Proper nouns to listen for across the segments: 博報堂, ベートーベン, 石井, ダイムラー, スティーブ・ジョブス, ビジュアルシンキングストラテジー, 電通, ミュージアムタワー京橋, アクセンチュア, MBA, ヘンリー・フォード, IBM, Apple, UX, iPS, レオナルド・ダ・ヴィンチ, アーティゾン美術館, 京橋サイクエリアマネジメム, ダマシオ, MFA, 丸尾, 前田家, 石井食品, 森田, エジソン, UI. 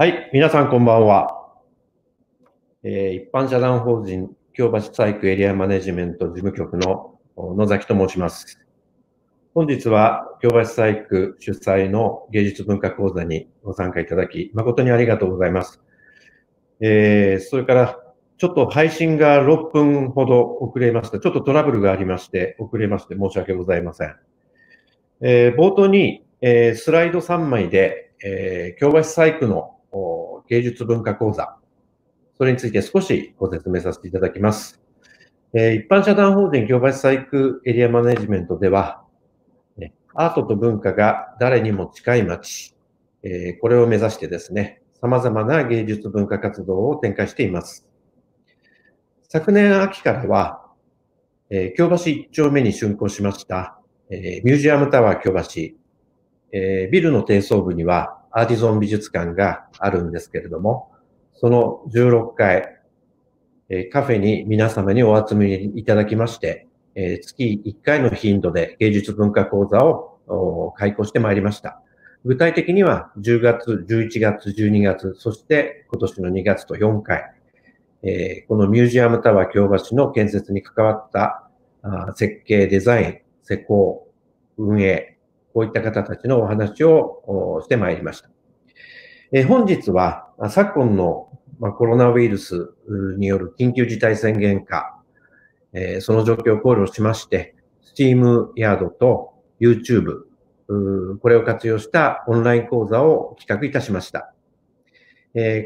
はい、皆さんこんばんは。一般社団法人京橋サイクエリアマネジメント事務局の野崎と申します。本日は京橋サイク主催の芸術文化講座にご参加いただき、誠にありがとうございます。それから、ちょっと配信が6分ほど遅れました。ちょっとトラブルがありまして、遅れまして申し訳ございません。冒頭に、スライド3枚で、京橋サイクの芸術文化講座、それについて少しご説明させていただきます。一般社団法人京橋サイクエリアマネジメントでは、アートと文化が誰にも近い街、これを目指してですね、様々な芸術文化活動を展開しています。昨年秋からは、京橋1丁目に竣工しました、ミュージアムタワー京橋、ビルの低層部には、アーティゾン美術館があるんですけれども、その16階、カフェに皆様にお集めいただきまして、月1回の頻度で芸術文化講座を開講してまいりました。具体的には10月、11月、12月、そして今年の2月と4回、このミュージアムタワー京橋の建設に関わった設計、デザイン、施工、運営、こういった方たちのお話をしてまいりました。本日は昨今のコロナウイルスによる緊急事態宣言下、その状況を考慮しまして、SteamYard と YouTube、これを活用したオンライン講座を企画いたしました。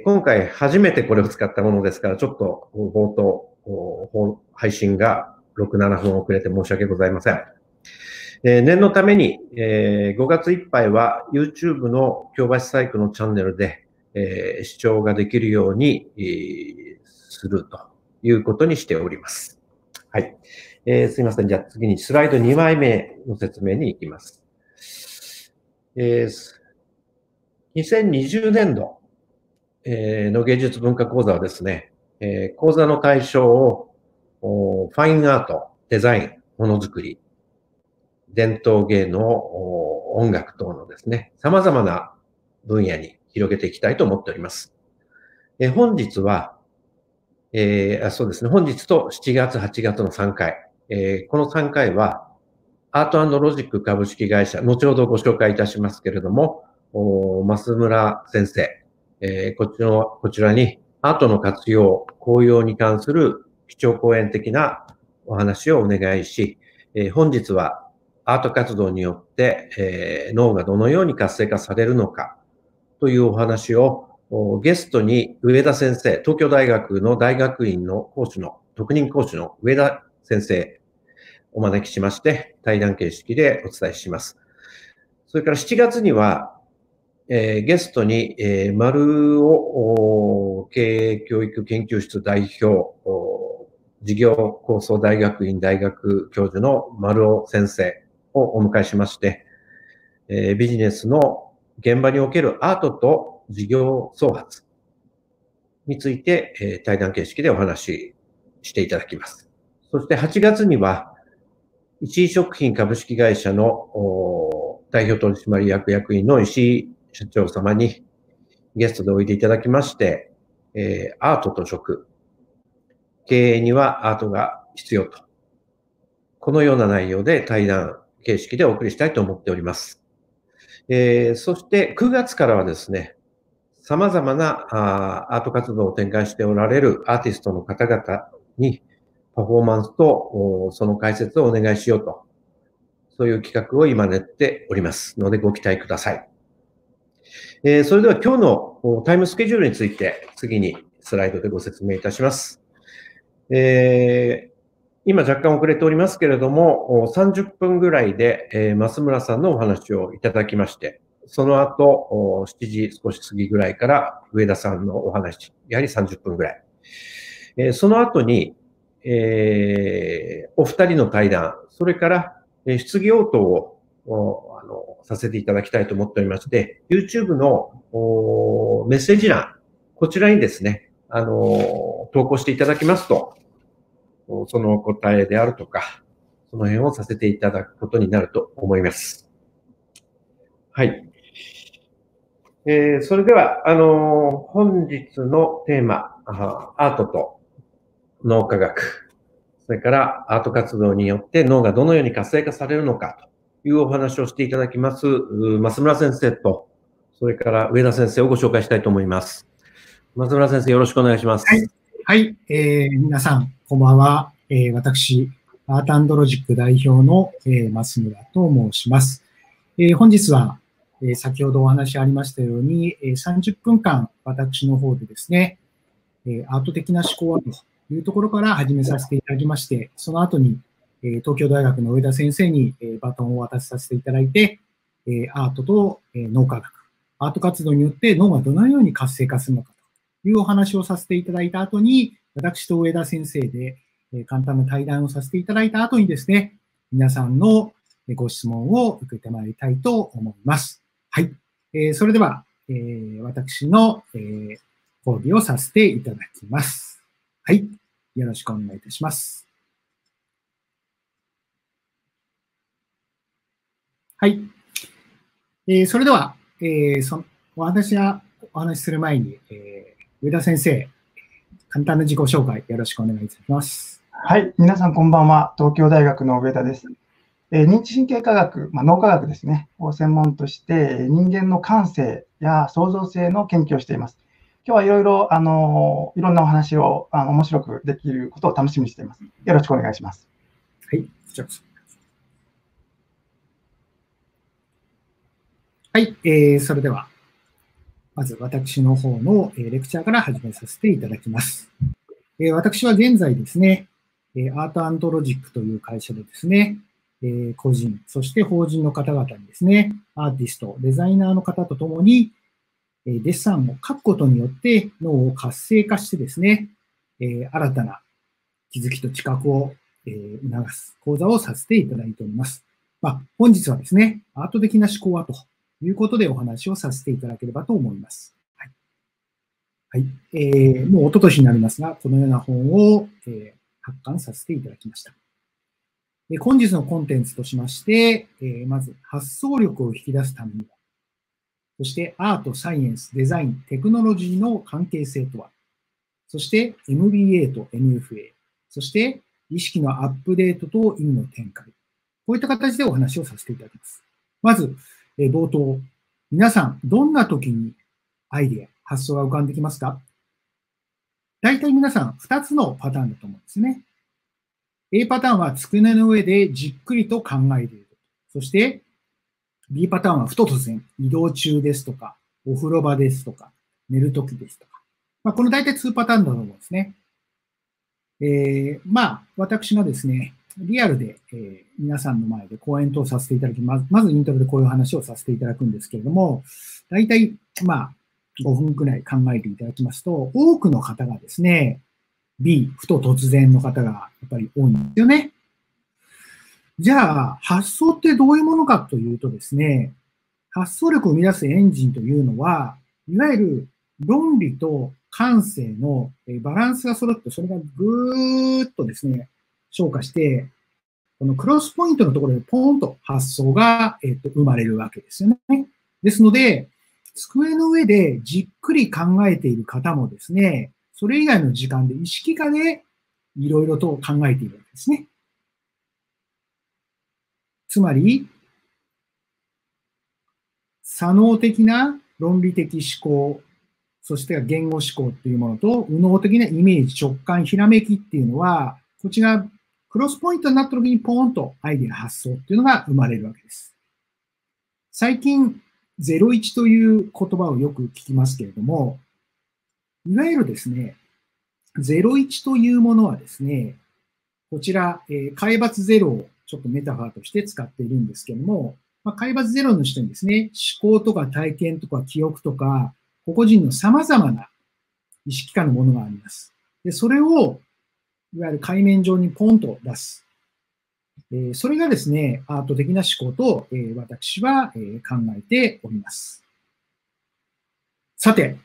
今回初めてこれを使ったものですから、ちょっと冒頭、配信が6、7分遅れて申し訳ございません。念のために、5月いっぱいは YouTube の京橋サイクのチャンネルで、視聴ができるように、するということにしております。はい。すいません。じゃあ次にスライド2枚目の説明に行きます。2020年度、の芸術文化講座はですね、講座の対象をファインアート、デザイン、ものづくり、伝統芸能、音楽等のですね、様々な分野に広げていきたいと思っております。本日は、そうですね、本日と7月、8月の3回、この3回は、アート&ロジック株式会社、後ほどご紹介いたしますけれども、増村先生、こちらにアートの活用、効用に関する基調講演的なお話をお願いし、本日は、アート活動によって、脳がどのように活性化されるのかというお話をゲストに上田先生、東京大学の大学院の講師の、特任講師の上田先生をお招きしまして対談形式でお伝えします。それから7月には、ゲストに、丸尾経営教育研究室代表、事業構想大学院大学教授の丸尾先生、をお迎えしまして、ビジネスの現場におけるアートと事業創発について、対談形式でお話ししていただきます。そして8月には、石井食品株式会社の代表取締役役員の石井社長様にゲストでおいでいただきまして、アートと食、経営にはアートが必要と、このような内容で対談、形式でお送りしたいと思っております。そして9月からはですね、様々なアート活動を展開しておられるアーティストの方々にパフォーマンスとその解説をお願いしようと、そういう企画を今練っておりますのでご期待ください。それでは今日のタイムスケジュールについて次にスライドでご説明いたします。今若干遅れておりますけれども、30分ぐらいで、増村さんのお話をいただきまして、その後、7時少し過ぎぐらいから上田さんのお話、やはり30分ぐらい。その後に、お二人の対談、それから、質疑応答をさせていただきたいと思っておりまして、YouTube のメッセージ欄、こちらにですね、投稿していただきますと、そのお答えであるとか、その辺をさせていただくことになると思います。はい。それでは、本日のテーマ、アートと脳科学、それからアート活動によって脳がどのように活性化されるのかというお話をしていただきます、増村先生と、それから上田先生をご紹介したいと思います。増村先生、よろしくお願いします。はい。はい、皆さん、こんばんは。私、アート&ロジック代表の、増村と申します。本日は、先ほどお話ありましたように、30分間私の方でですね、アート的な思考はというところから始めさせていただきまして、その後に東京大学の上田先生にバトンを渡しさせていただいて、アートと脳科学、アート活動によって脳がどのように活性化するのかというお話をさせていただいた後に、私と上田先生で簡単な対談をさせていただいた後にですね、皆さんのご質問を受けてまいりたいと思います。はい。それでは、私の、講義をさせていただきます。はい。よろしくお願いいたします。はい。それでは、お話しする前に、上田先生、簡単な自己紹介、よろしくお願いいたします。はい。皆さん、こんばんは。東京大学の上田です。認知神経科学、脳科学ですね、を専門として人間の感性や創造性の研究をしています。今日はいろいろ、いろんなお話を面白くできることを楽しみにしています。よろしくお願いします。はい、じゃあ、はい、それでは、まず私の方のレクチャーから始めさせていただきます。私は現在ですね、アート&ロジックという会社でですね、個人、そして法人の方々にですね、アーティスト、デザイナーの方とともに、デッサンを書くことによって脳を活性化してですね、新たな気づきと知覚を促す講座をさせていただいております。本日はですね、アート的な思考はということでお話をさせていただければと思います。はい。もう一昨年になりますが、このような本を発刊させていただきました。本日のコンテンツとしまして、まず発想力を引き出すためには、そしてアート、サイエンス、デザイン、テクノロジーの関係性とは、そして MBA と MFA、そして意識のアップデートと意味の展開、こういった形でお話をさせていただきます。まず、冒頭、皆さん、どんな時にアイデア、発想が浮かんできますか？大体皆さん、2つのパターンだと思うんですね。A パターンは机の上でじっくりと考えている。そして B パターンはふと突然、移動中ですとか、お風呂場ですとか、寝るときですとか。この大体2パターンだと思うんですね。私がですね、リアルで、皆さんの前で講演等させていただきます。まずインタビューでこういう話をさせていただくんですけれども、大体、5分くらい考えていただきますと、多くの方がですね、B、ふと突然の方がやっぱり多いんですよね。じゃあ、発想ってどういうものかというとですね、発想力を生み出すエンジンというのは、いわゆる論理と感性のバランスが揃って、それがぐーっとですね、昇華して、このクロスポイントのところでポーンと発想が生まれるわけですよね。ですので、机の上でじっくり考えている方もですね、それ以外の時間で意識化でいろいろと考えているわけですね。つまり、左脳的な論理的思考、そして言語思考というものと、右脳的なイメージ、直感、ひらめきっていうのは、こちら、クロスポイントになった時にポーンとアイデア発想っていうのが生まれるわけです。最近、01という言葉をよく聞きますけれども、いわゆるですね、01というものはですね、こちら、海抜ゼロをちょっとメタファーとして使っているんですけども、海抜ゼロの下にですね、思考とか体験とか記憶とか、個々人の様々な意識化のものがあります。で、それを、いわゆる海面上にポンと出す。それがですね、アート的な思考と、私は、考えております。さて、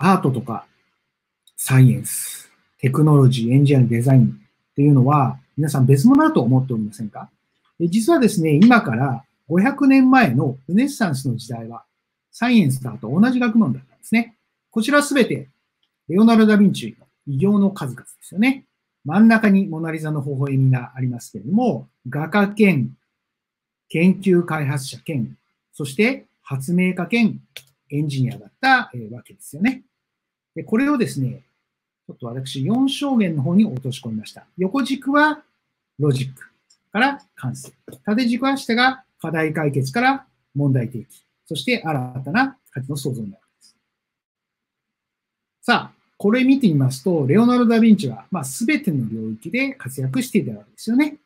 アートとかサイエンス、テクノロジー、エンジニア、デザインっていうのは皆さん別物だと思っておりませんか？実はですね、今から500年前のルネッサンスの時代は、サイエンスだと同じ学問だったんですね。こちらすべて、レオナルド・ダ・ヴィンチの偉業の数々ですよね。真ん中にモナリザの微笑みがありますけれども、画家兼、研究開発者兼、そして発明家兼エンジニアだったわけですよね。でこれをですね、ちょっと私4象限の方に落とし込みました。横軸はロジックから完成。縦軸は下が課題解決から問題提起。そして新たな価値の創造になるわけです。さあ、これ見てみますと、レオナルド・ダ・ヴィンチは全ての領域で活躍していたわけですよね。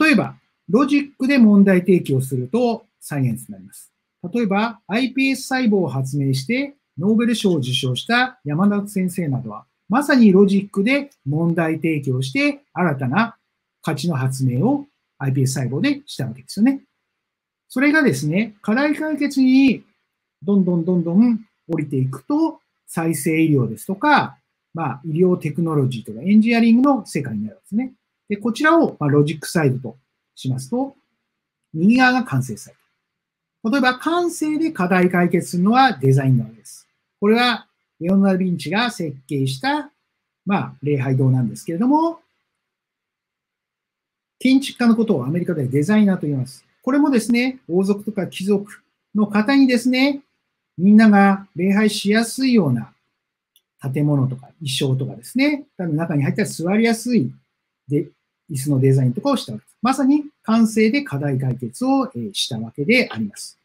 例えば、ロジックで問題提起をするとサイエンスになります。例えば、iPS 細胞を発明してノーベル賞を受賞した山田先生などは、まさにロジックで問題提起をして新たな価値の発明を iPS 細胞でしたわけですよね。それがですね、課題解決にどんどん降りていくと、再生医療ですとか、医療テクノロジーとかエンジニアリングの世界になるんですね。で、こちらをロジックサイドとしますと、右側が完成サイド。例えば、完成で課題解決するのはデザインなわけです。これは、レオナルド・ダ・ヴィンチが設計した、礼拝堂なんですけれども、建築家のことをアメリカではデザイナーと言います。これもですね、王族とか貴族の方にですね、みんなが礼拝しやすいような建物とか衣装とかですね、中に入ったら座りやすいで椅子のデザインとかをしたわけです。まさに完成で課題解決をしたわけであります。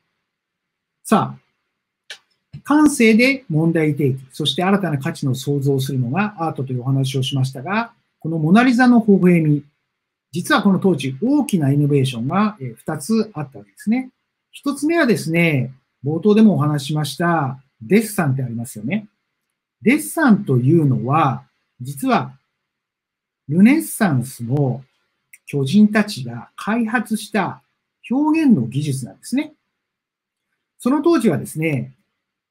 さあ、感性で問題提起、そして新たな価値の創造をするのがアートというお話をしましたが、このモナリザの微笑み、実はこの当時大きなイノベーションが2つあったわけですね。1つ目はですね、冒頭でもお話ししましたデッサンってありますよね。デッサンというのは、実はルネッサンスの巨人たちが開発した表現の技術なんですね。その当時はですね、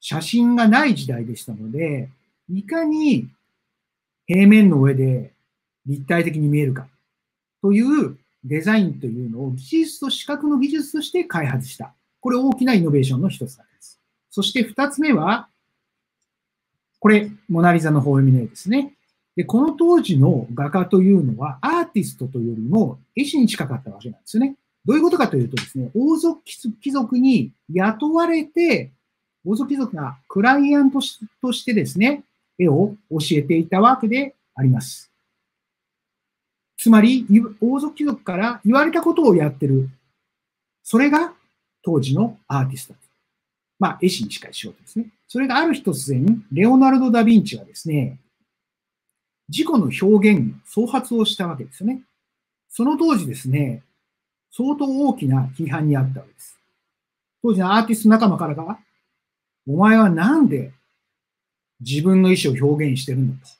写真がない時代でしたので、いかに平面の上で立体的に見えるかというデザインというのを技術と視覚の技術として開発した。これ大きなイノベーションの一つなんです。そして二つ目は、これ、モナリザの微笑みの絵ですね。で、この当時の画家というのはアーティストというよりも絵師に近かったわけなんですよね。どういうことかというとですね、王族貴族に雇われて、王族貴族がクライアントとしてですね、絵を教えていたわけであります。つまり、王族貴族から言われたことをやってる。それが当時のアーティスト。絵師に近い仕事ですね。それがある日突然、レオナルド・ダ・ヴィンチはですね、自己の表現、創発をしたわけですよね。その当時ですね、相当大きな批判にあったわけです。当時のアーティスト仲間からが、お前はなんで自分の意思を表現してるんだと。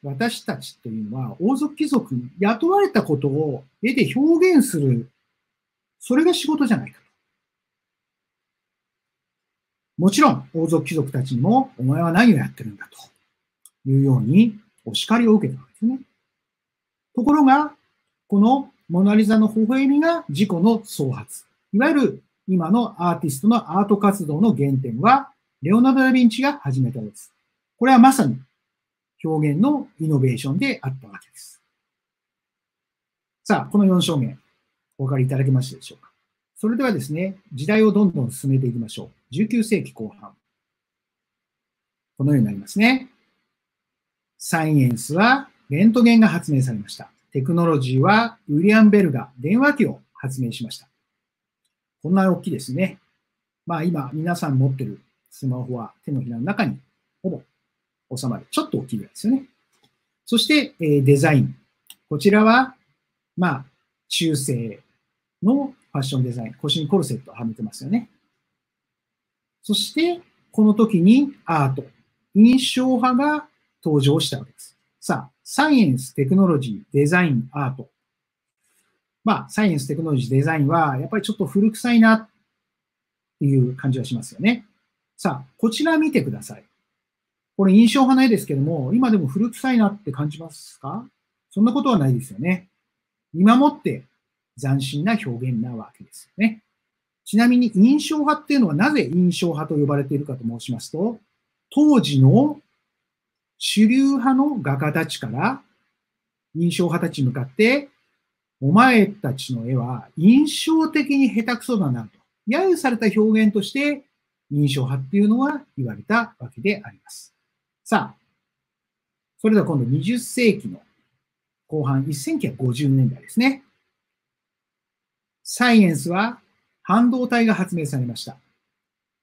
私たちというのは王族貴族に雇われたことを絵で表現する。それが仕事じゃないかと。もちろん王族貴族たちにもお前は何をやってるんだというようにお叱りを受けたわけですね。ところが、このモナリザの微笑みが自己の創発。いわゆる今のアーティストのアート活動の原点は、レオナルド・ダ・ヴィンチが始めたのです。これはまさに表現のイノベーションであったわけです。さあ、この4象限、お分かりいただけましたでしょうか。それではですね、時代をどんどん進めていきましょう。19世紀後半。このようになりますね。サイエンスはレントゲンが発明されました。テクノロジーはウィリアム・ベルが電話機を発明しました。こんな大きいですね。今、皆さん持ってるスマホは手のひらの中にほぼ収まる。ちょっと大きいぐらいですよね。そして、デザイン。こちらは、中世のファッションデザイン。腰にコルセットをはめてますよね。そして、この時にアート。印象派が登場したわけです。さあ、サイエンス、テクノロジー、デザイン、アート。サイエンス、テクノロジー、デザインは、やっぱりちょっと古臭いなっていう感じはしますよね。さあ、こちら見てください。これ印象派の絵ですけども、今でも古臭いなって感じますか？そんなことはないですよね。今もって斬新な表現なわけですよね。ちなみに印象派っていうのはなぜ印象派と呼ばれているかと申しますと、当時の主流派の画家たちから印象派たちに向かって、お前たちの絵は印象的に下手くそだなと、揶揄された表現として印象派っていうのは言われたわけであります。さあ、それでは今度20世紀の後半、1950年代ですね。サイエンスは半導体が発明されました。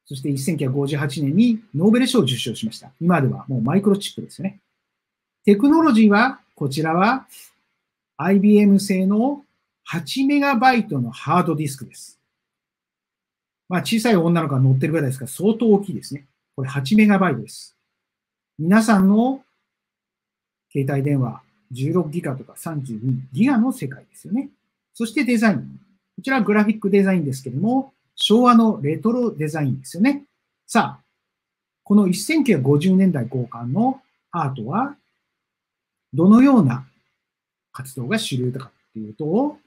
そして1958年にノーベル賞を受賞しました。今ではもうマイクロチップですよね。テクノロジーは、こちらは IBM 製の8メガバイトのハードディスクです。まあ小さい女の子が乗ってるぐらいですから相当大きいですね。これ8メガバイトです。皆さんの携帯電話16ギガとか32ギガの世界ですよね。そしてデザイン。こちらはグラフィックデザインですけれども、昭和のレトロデザインですよね。さあ、この1950年代後半のアートは、どのような活動が主流だかっていうと、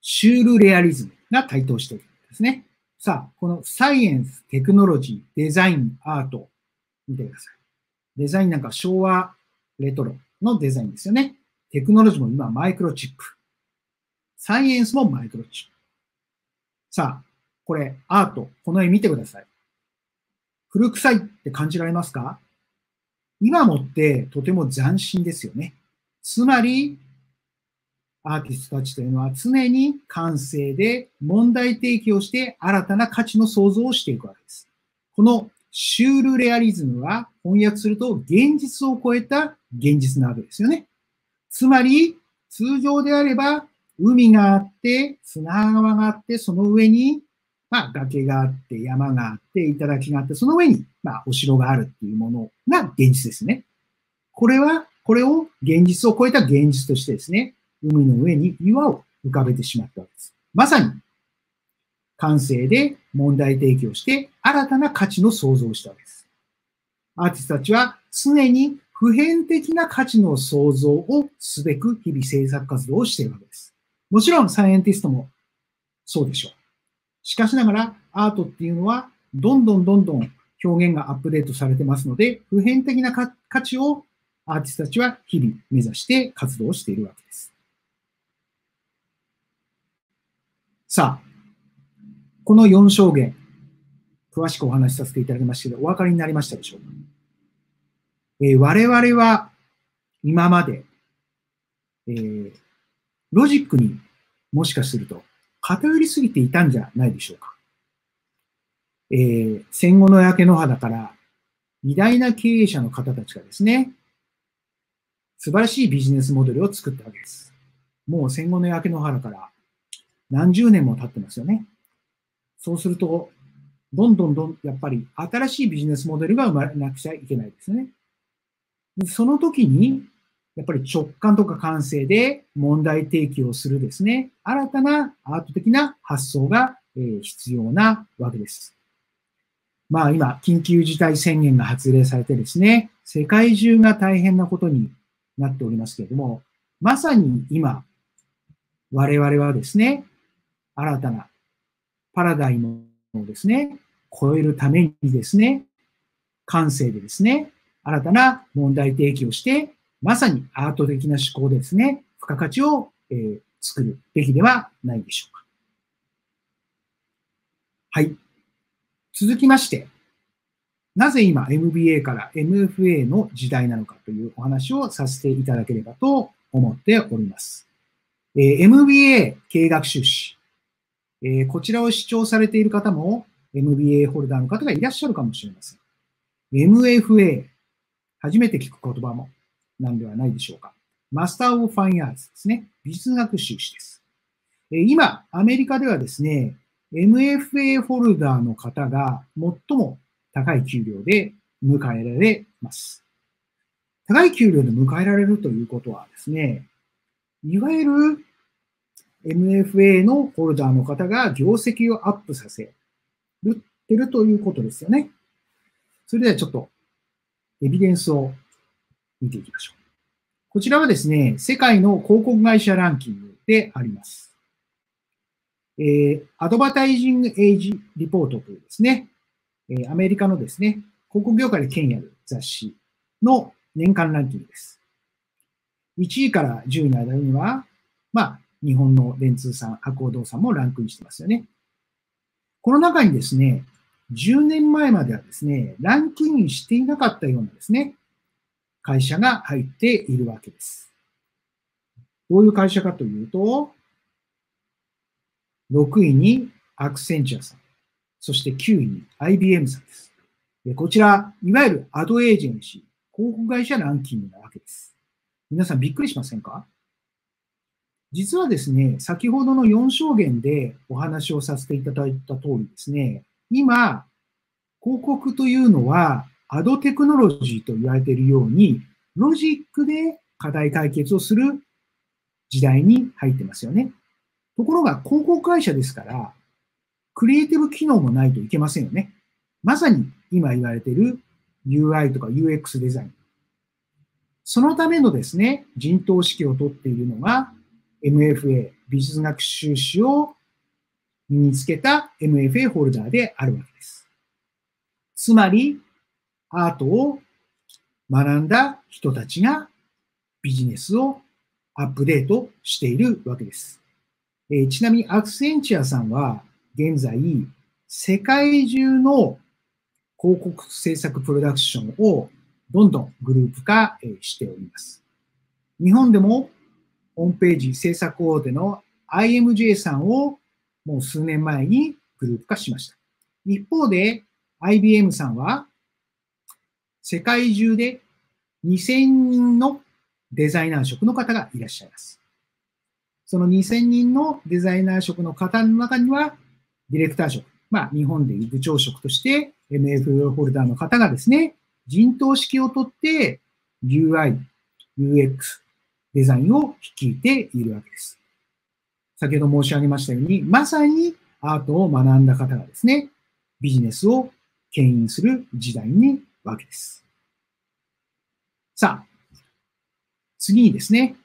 シュールレアリズムが台頭しているんですね。さあ、このサイエンス、テクノロジー、デザイン、アート、見てください。デザインなんか昭和レトロのデザインですよね。テクノロジーも今マイクロチップ。サイエンスもマイクロチップ。さあ、これアート、この絵見てください。古臭いって感じられますか？今もってとても斬新ですよね。つまり、アーティストたちというのは常に感性で問題提起をして新たな価値の創造をしていくわけです。このシュールレアリズムは翻訳すると現実を超えた現実なわけですよね。つまり、通常であれば海があって、砂川があって、その上に、まあ、崖があって、山があって、頂があって、その上に、まあ、お城があるっていうものが現実ですね。これを現実を超えた現実としてですね、海の上に岩を浮かべてしまったわけです。まさに、感性で問題提起をして、新たな価値の創造をしたわけです。アーティストたちは常に普遍的な価値の創造をすべく日々制作活動をしているわけです。もちろんサイエンティストもそうでしょう。しかしながらアートっていうのはどんどん表現がアップデートされてますので、普遍的な価値をアーティストたちは日々目指して活動をしているわけです。さあ、この4象限、詳しくお話しさせていただきましたけど、お分かりになりましたでしょうか？我々は今まで、ロジックにもしかすると偏りすぎていたんじゃないでしょうか。戦後の焼け野原から偉大な経営者の方たちがですね、素晴らしいビジネスモデルを作ったわけです。もう戦後の焼け野原から何十年も経ってますよね。そうすると、どんどんやっぱり新しいビジネスモデルが生まれなくちゃいけないですね。その時に、やっぱり直感とか感性で問題提起をするですね、新たなアート的な発想が必要なわけです。まあ今、緊急事態宣言が発令されてですね、世界中が大変なことになっておりますけれども、まさに今、我々はですね、新たなパラダイムをですね、超えるためにですね、感性でですね、新たな問題提起をして、まさにアート的な思考でですね、付加価値を、作るべきではないでしょうか。はい。続きまして、なぜ今 MBA から MFA の時代なのかというお話をさせていただければと思っております。MBA 経営学修士、こちらを視聴されている方も MBA ホルダーの方がいらっしゃるかもしれません。MFA、初めて聞く言葉もなんではないでしょうか。マスター・オブ・ファイン・アーツですね。美術学修士です。今、アメリカではですね、MFA ホルダーの方が最も高い給料で迎えられます。高い給料で迎えられるということはですね、いわゆる MFA のホルダーの方が業績をアップさせるということですよね。それではちょっとエビデンスを見ていきましょう。こちらはですね、世界の広告会社ランキングであります。アドバタイジング・エイジ・リポートというですね、アメリカのですね、広告業界で権威ある雑誌の年間ランキングです。1位から10位の間には、日本の電通さん、博報堂さんもランクインしてますよね。この中にですね、10年前まではですね、ランクインしていなかったようなですね、会社が入っているわけです。どういう会社かというと、6位にアクセンチュアさん、そして9位に IBM さんです。こちら、いわゆるアドエージェンシー、広告会社ランキングなわけです。皆さんびっくりしませんか？実はですね、先ほどの4証言でお話をさせていただいた通りですね、今、広告というのはアドテクノロジーと言われているように、ロジックで課題解決をする時代に入ってますよね。ところが広告会社ですから、クリエイティブ機能もないといけませんよね。まさに今言われている UI とか UX デザイン。そのためのですね、陣頭指揮を取っているのが MFA、美術学習士を身につけた MFA ホルダーであるわけです。つまり、アートを学んだ人たちがビジネスをアップデートしているわけです。ちなみにアクセンチュアさんは現在世界中の広告制作プロダクションをどんどんグループ化しております。日本でもホームページ制作大手の IMJ さんをもう数年前にグループ化しました。一方で IBM さんは世界中で2000人のデザイナー職の方がいらっしゃいます。その2000人のデザイナー職の方の中には、ディレクター職、日本でいう部長職として、MFA ホルダーの方がですね、陣頭指揮を取って、UI、UX、デザインを率いているわけです。先ほど申し上げましたように、まさにアートを学んだ方がですね、ビジネスを牽引する時代にわけです。さあ、次にですね、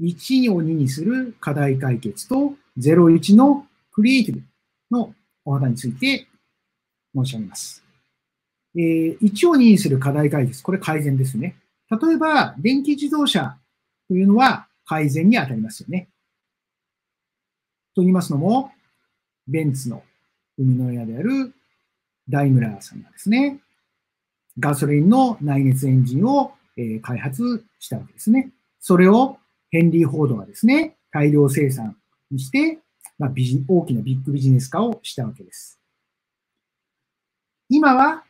1を2にする課題解決と01のクリエイティブのお話について申し上げます。1を2にする課題解決、これ改善ですね。例えば、電気自動車というのは改善に当たりますよね。と言いますのも、ベンツの生みの親であるダイムラーさんがですね、ガソリンの内熱エンジンを開発したわけですね。それをヘンリー・フォードがですね、大量生産にして、大きなビッグビジネス化をしたわけです。今は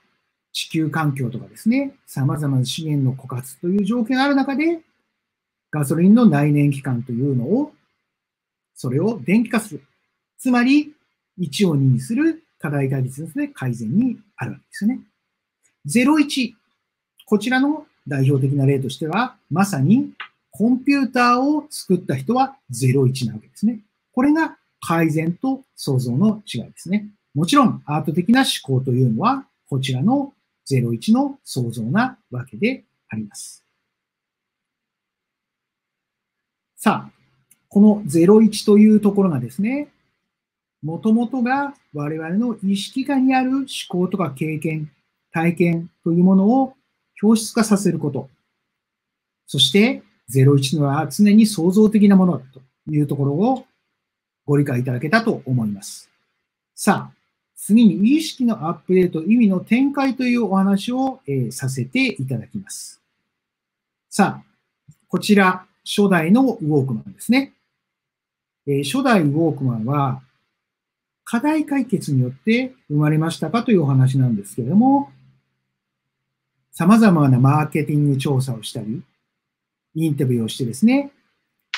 地球環境とかですね、様々な資源の枯渇という条件がある中で、ガソリンの内燃機関というのを、それを電気化する。つまり、1を2にする課題解決ですね、改善にあるわけですよね。01。こちらの代表的な例としては、まさに、コンピューターを作った人は01なわけですね。これが改善と創造の違いですね。もちろんアート的な思考というのはこちらの01の創造なわけであります。さあ、この01というところがですね、もともとが我々の意識下にある思考とか経験、体験というものを表出化させること。そして、01のは常に創造的なものだというところをご理解いただけたと思います。さあ、次に意識のアップデート、意味の展開というお話を、させていただきます。さあ、こちら、初代のウォークマンですね。初代ウォークマンは、課題解決によって生まれましたかというお話なんですけれども、様々なマーケティング調査をしたり、インタビューをしてですね、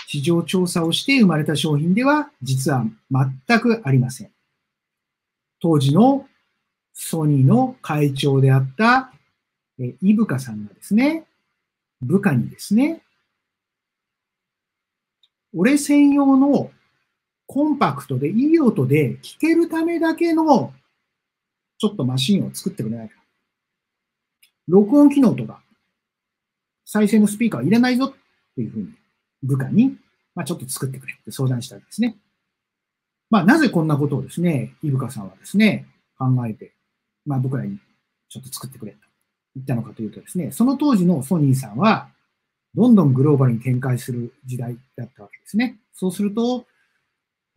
市場調査をして生まれた商品では実は全くありません。当時のソニーの会長であった伊深さんがですね、部下にですね、俺専用のコンパクトでいい音で聴けるためだけのちょっとマシンを作ってくれないか。録音機能とか、再生のスピーカーはいらないぞっていうふうに部下に、ちょっと作ってくれって相談したんですね。まあ、なぜこんなことをですね、伊深さんはですね、考えて、まあ、僕らにちょっと作ってくれと言ったのかというとですね、その当時のソニーさんは、どんどんグローバルに展開する時代だったわけですね。そうすると、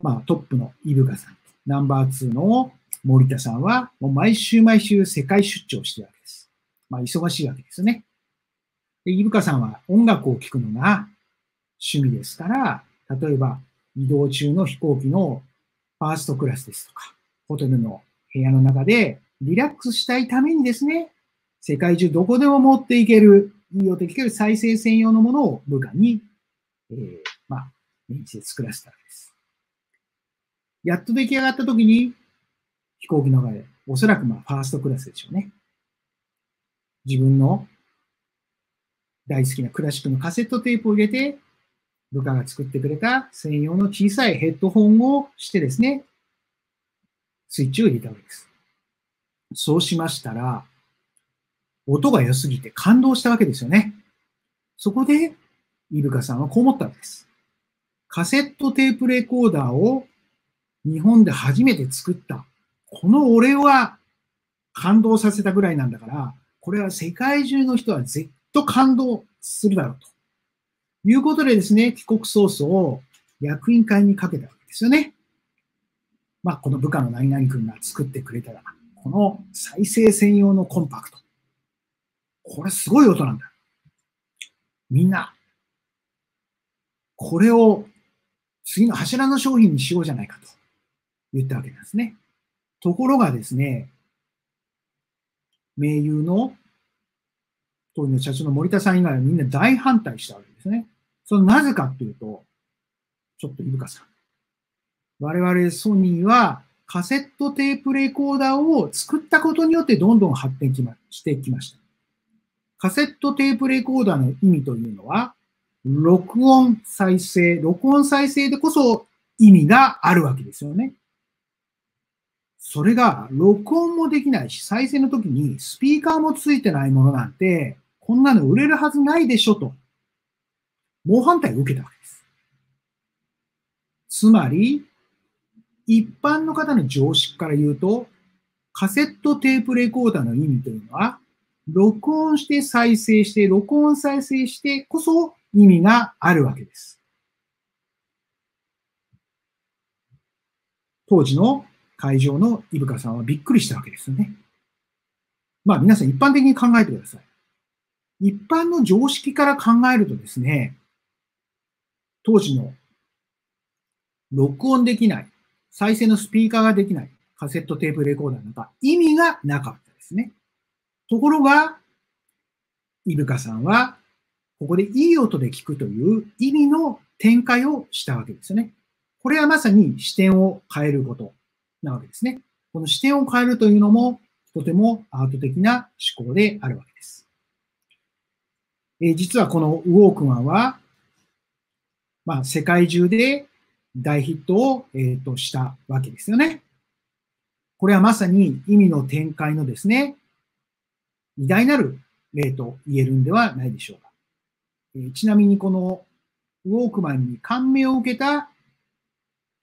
まあ、トップの伊深さん、ナンバー2の森田さんは、もう毎週毎週世界出張してるわけです。まあ、忙しいわけですね。で、伊深さんは音楽を聴くのが趣味ですから、例えば移動中の飛行機のファーストクラスですとか、ホテルの部屋の中でリラックスしたいためにですね、世界中どこでも持っていける、いい音で聴ける再生専用のものを部下に、まあ、面接作らせたわけです。やっと出来上がった時に、飛行機の中で、おそらくまあ、ファーストクラスでしょうね。自分の大好きなクラシックのカセットテープを入れて、部下が作ってくれた専用の小さいヘッドホンをしてですね、スイッチを入れたわけです。そうしましたら、音が良すぎて感動したわけですよね。そこで、伊深さんはこう思ったわけです。カセットテープレコーダーを日本で初めて作った。この俺は感動させたぐらいなんだから、これは世界中の人は絶対感動するだろうと。いうことでですね、帰国早々、役員会にかけたわけですよね。まあ、この部下の何々君が作ってくれたら、この再生専用のコンパクト。これすごい音なんだ。みんな、これを次の柱の商品にしようじゃないかと言ったわけなんですね。ところがですね、盟友の当時の社長の森田さん以外はみんな大反対したわけですね。それなぜかというと、ちょっと伊深さん。我々ソニーはカセットテープレコーダーを作ったことによってどんどん発展してきました。カセットテープレコーダーの意味というのは、録音再生でこそ意味があるわけですよね。それが録音もできないし、再生の時にスピーカーもついてないものなんて、こんなの売れるはずないでしょと、猛反対を受けたわけです。つまり、一般の方の常識から言うと、カセットテープレコーダーの意味というのは、録音して再生して、録音再生してこそ意味があるわけです。当時の会場の伊深さんはびっくりしたわけですよね。まあ皆さん一般的に考えてください。一般の常識から考えるとですね、当時の録音できない、再生のスピーカーができないカセットテープレコーダーなんか意味がなかったですね。ところが、伊深さんはここでいい音で聞くという意味の展開をしたわけですよね。これはまさに視点を変えることなわけですね。この視点を変えるというのもとてもアート的な思考であるわけです。実はこのウォークマンは、まあ、世界中で大ヒットを、したわけですよね。これはまさに意味の展開のですね、偉大なる例と言えるんではないでしょうか。ちなみにこのウォークマンに感銘を受けた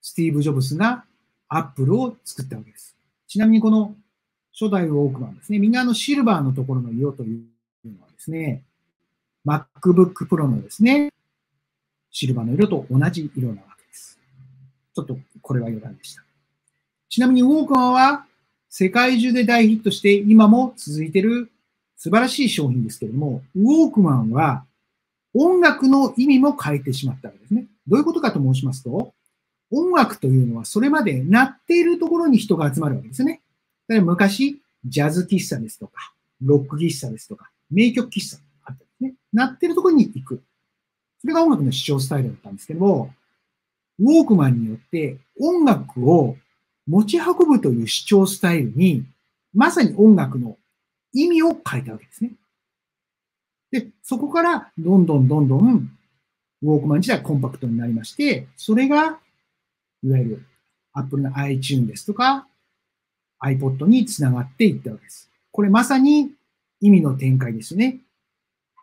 スティーブ・ジョブスがアップルを作ったわけです。ちなみにこの初代ウォークマンですね、みんなシルバーのところの色というのはですね、MacBook Pro のですね、シルバーの色と同じ色なわけです。ちょっとこれは余談でした。ちなみにウォークマンは世界中で大ヒットして今も続いている素晴らしい商品ですけれども、ウォークマンは音楽の意味も変えてしまったわけですね。どういうことかと申しますと、音楽というのはそれまで鳴っているところに人が集まるわけですね。だから昔、ジャズ喫茶ですとか、ロック喫茶ですとか、名曲喫茶があったんですね。鳴ってるところに行く。それが音楽の視聴スタイルだったんですけども、ウォークマンによって音楽を持ち運ぶという視聴スタイルに、まさに音楽の意味を変えたわけですね。で、そこからどんどんウォークマン自体コンパクトになりまして、それがいわゆる Apple の iTunes ですとか iPod につながっていったわけです。これまさに意味の展開ですね。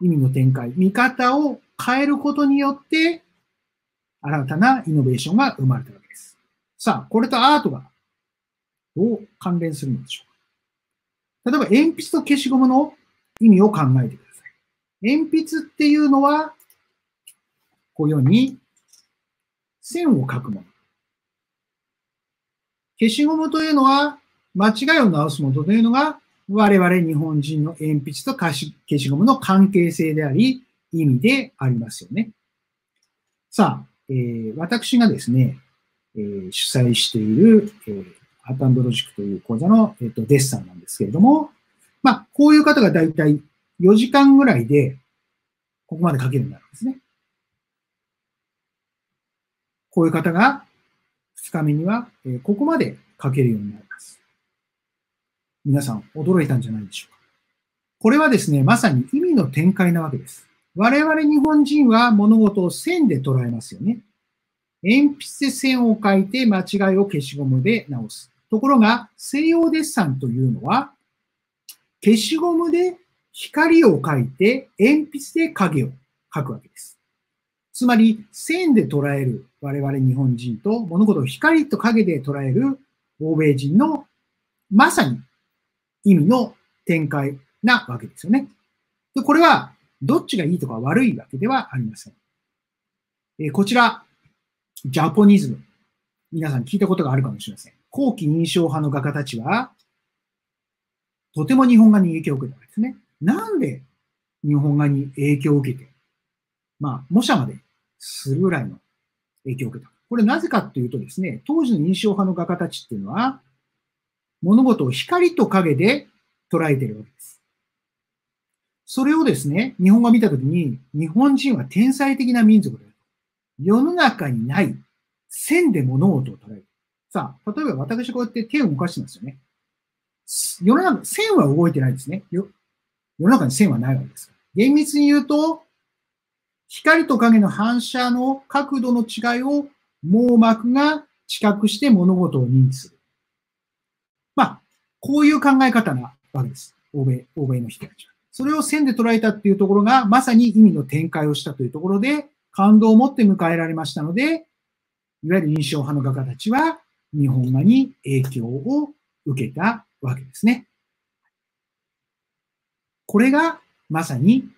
意味の展開。見方を変えることによって新たなイノベーションが生まれたわけです。さあ、これとアートがどう関連するのでしょうか。例えば、鉛筆と消しゴムの意味を考えてください。鉛筆っていうのは、こういうように線を描くもの。消しゴムというのは、間違いを直すものというのが、我々日本人の鉛筆と消しゴムの関係性であり、意味でありますよね。さあ、私がですね、主催している、アート&ロジックという講座の、デッサンなんですけれども、まあ、こういう方がだいたい4時間ぐらいで、ここまで書けるようになるんですね。こういう方が2日目には、ここまで書けるようになります。皆さん驚いたんじゃないでしょうか。これはですね、まさに意味の展開なわけです。我々日本人は物事を線で捉えますよね。鉛筆で線を描いて間違いを消しゴムで直す。ところが西洋デッサンというのは消しゴムで光を描いて鉛筆で影を描くわけです。つまり線で捉える我々日本人と物事を光と影で捉える欧米人のまさに意味の展開なわけですよね。で、これはどっちがいいとか悪いわけではありません。こちら、ジャポニズム。皆さん聞いたことがあるかもしれません。後期印象派の画家たちは、とても日本画に影響を受けたわけですね。なんで日本画に影響を受けて、まあ、模写までするぐらいの影響を受けた。これなぜかっていうとですね、当時の印象派の画家たちっていうのは、物事を光と影で捉えているわけです。それをですね、日本が見たときに、日本人は天才的な民族である。世の中にない線で物事を捉える。さあ、例えば私こうやって手を動かしてますよね。世の中、線は動いてないですね。世の中に線はないわけです。厳密に言うと、光と影の反射の角度の違いを網膜が知覚して物事を認知する。まあ、こういう考え方なわけです。欧米の人たちは。それを線で捉えたっていうところが、まさに意味の展開をしたというところで、感動を持って迎えられましたので、いわゆる印象派の画家たちは、日本画に影響を受けたわけですね。これが、まさに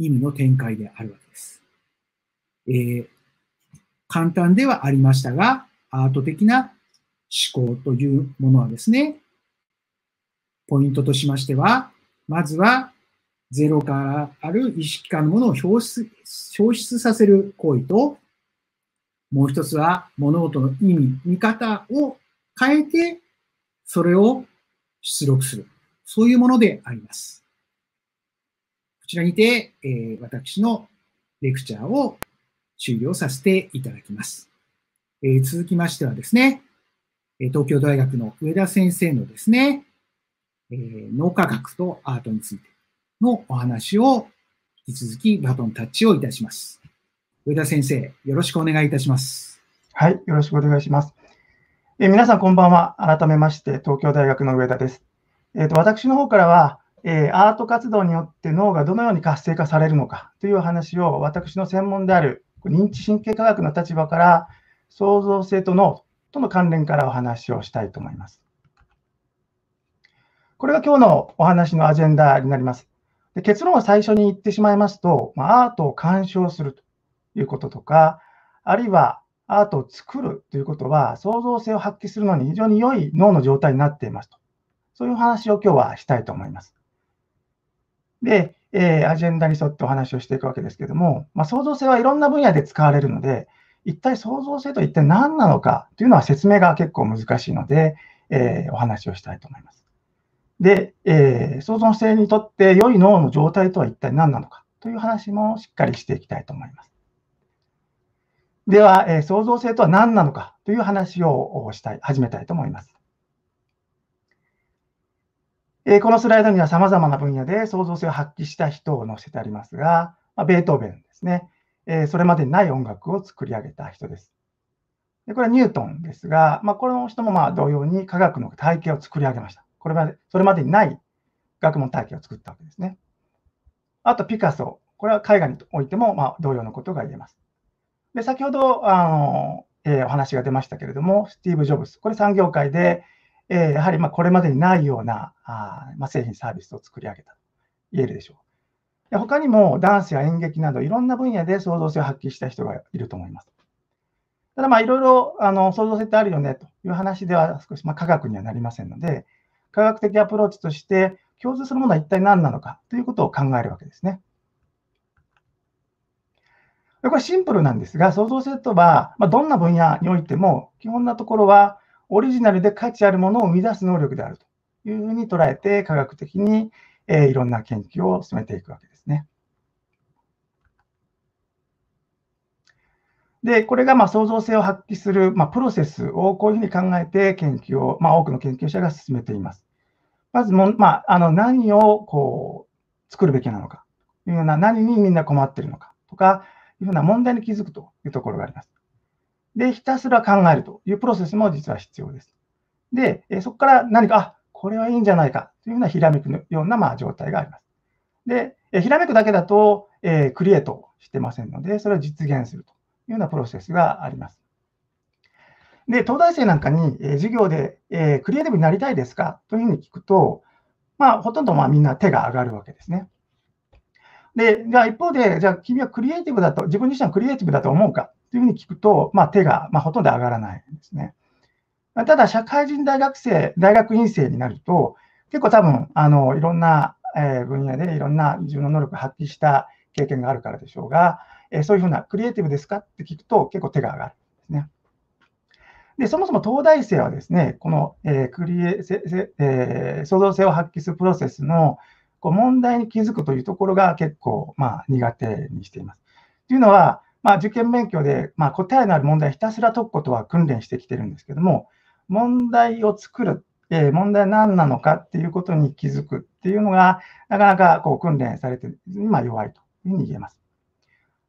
意味の展開であるわけです。簡単ではありましたが、アート的な思考というものはですね、ポイントとしましては、まずは、ゼロからある意識化のものを表出させる行為と、もう一つは物事の意味、見方を変えて、それを出力する。そういうものであります。こちらにて、私のレクチャーを終了させていただきます。続きましてはですね、東京大学の上田先生のですね、脳科学とアートについてのお話を引き続きバトンタッチをいたします。上田先生、よろしくお願いいたします。はい、よろしくお願いします。皆さんこんばんは。改めまして、東京大学の上田です。私の方からは、アート活動によって脳がどのように活性化されるのかという話を私の専門である認知神経科学の立場から創造性と脳との関連からお話をしたいと思います。これが今日のお話のアジェンダになります。で、結論を最初に言ってしまいますと、アートを鑑賞するということとか、あるいはアートを作るということは、創造性を発揮するのに非常に良い脳の状態になっていますと。そういうお話を今日はしたいと思います。で、アジェンダに沿ってお話をしていくわけですけども、創造性はいろんな分野で使われるので、一体創造性と一体何なのかというのは説明が結構難しいので、お話をしたいと思います。で、創造性にとって良い脳の状態とは一体何なのかという話もしっかりしていきたいと思います。では、創造性とは何なのかという話を始めたいと思います。このスライドには様々な分野で創造性を発揮した人を載せてありますが、ベートーベンですね。それまでにない音楽を作り上げた人です。で、これはニュートンですが、この人も同様に科学の体系を作り上げました。それまでにない学問体系を作ったわけですね。あと、ピカソ。これは絵画においても同様のことが言えます。で、先ほどお話が出ましたけれども、スティーブ・ジョブズ、これ産業界で、やはりこれまでにないような製品サービスを作り上げたと言えるでしょう。で、他にもダンスや演劇などいろんな分野で創造性を発揮した人がいると思います。ただいろいろ創造性ってあるよねという話では少し科学にはなりませんので、科学的アプローチとして共通するものは一体何なのかということを考えるわけですね。これシンプルなんですが、創造性とはどんな分野においても基本なところはオリジナルで価値あるものを生み出す能力であるというふうに捉えて、科学的にいろんな研究を進めていくわけですね。で、これが創造性を発揮するプロセスをこういうふうに考えて研究を、多くの研究者が進めています。まずも、何を作るべきなのかというような、何にみんな困っているのかとかいうふうな問題に気づくというところがあります。で、ひたすら考えるというプロセスも実は必要です。で、そこから何か、これはいいんじゃないかというようなひらめくのような状態があります。で、ひらめくだけだと、クリエイトしてませんので、それを実現するというようなプロセスがあります。で、東大生なんかに授業で、クリエイティブになりたいですかというふうに聞くと、ほとんどみんな手が上がるわけですね。で、じゃあ一方で、じゃあ君はクリエイティブだと、自分自身はクリエイティブだと思うかというふうに聞くと、手がほとんど上がらないんですね。ただ、社会人大学生、大学院生になると、結構多分、いろんな分野でいろんな自分の能力を発揮した経験があるからでしょうが、そういうふうなクリエイティブですかって聞くと結構手が上がるんですね。で、そもそも東大生はですね、この、創造性を発揮するプロセスの問題に気づくというところが結構苦手にしています。というのは、受験勉強で答えのある問題をひたすら解くことは訓練してきてるんですけども、問題を作る、問題は何なのかっていうことに気づくっていうのが、なかなか訓練されて、弱いというふうに言えます。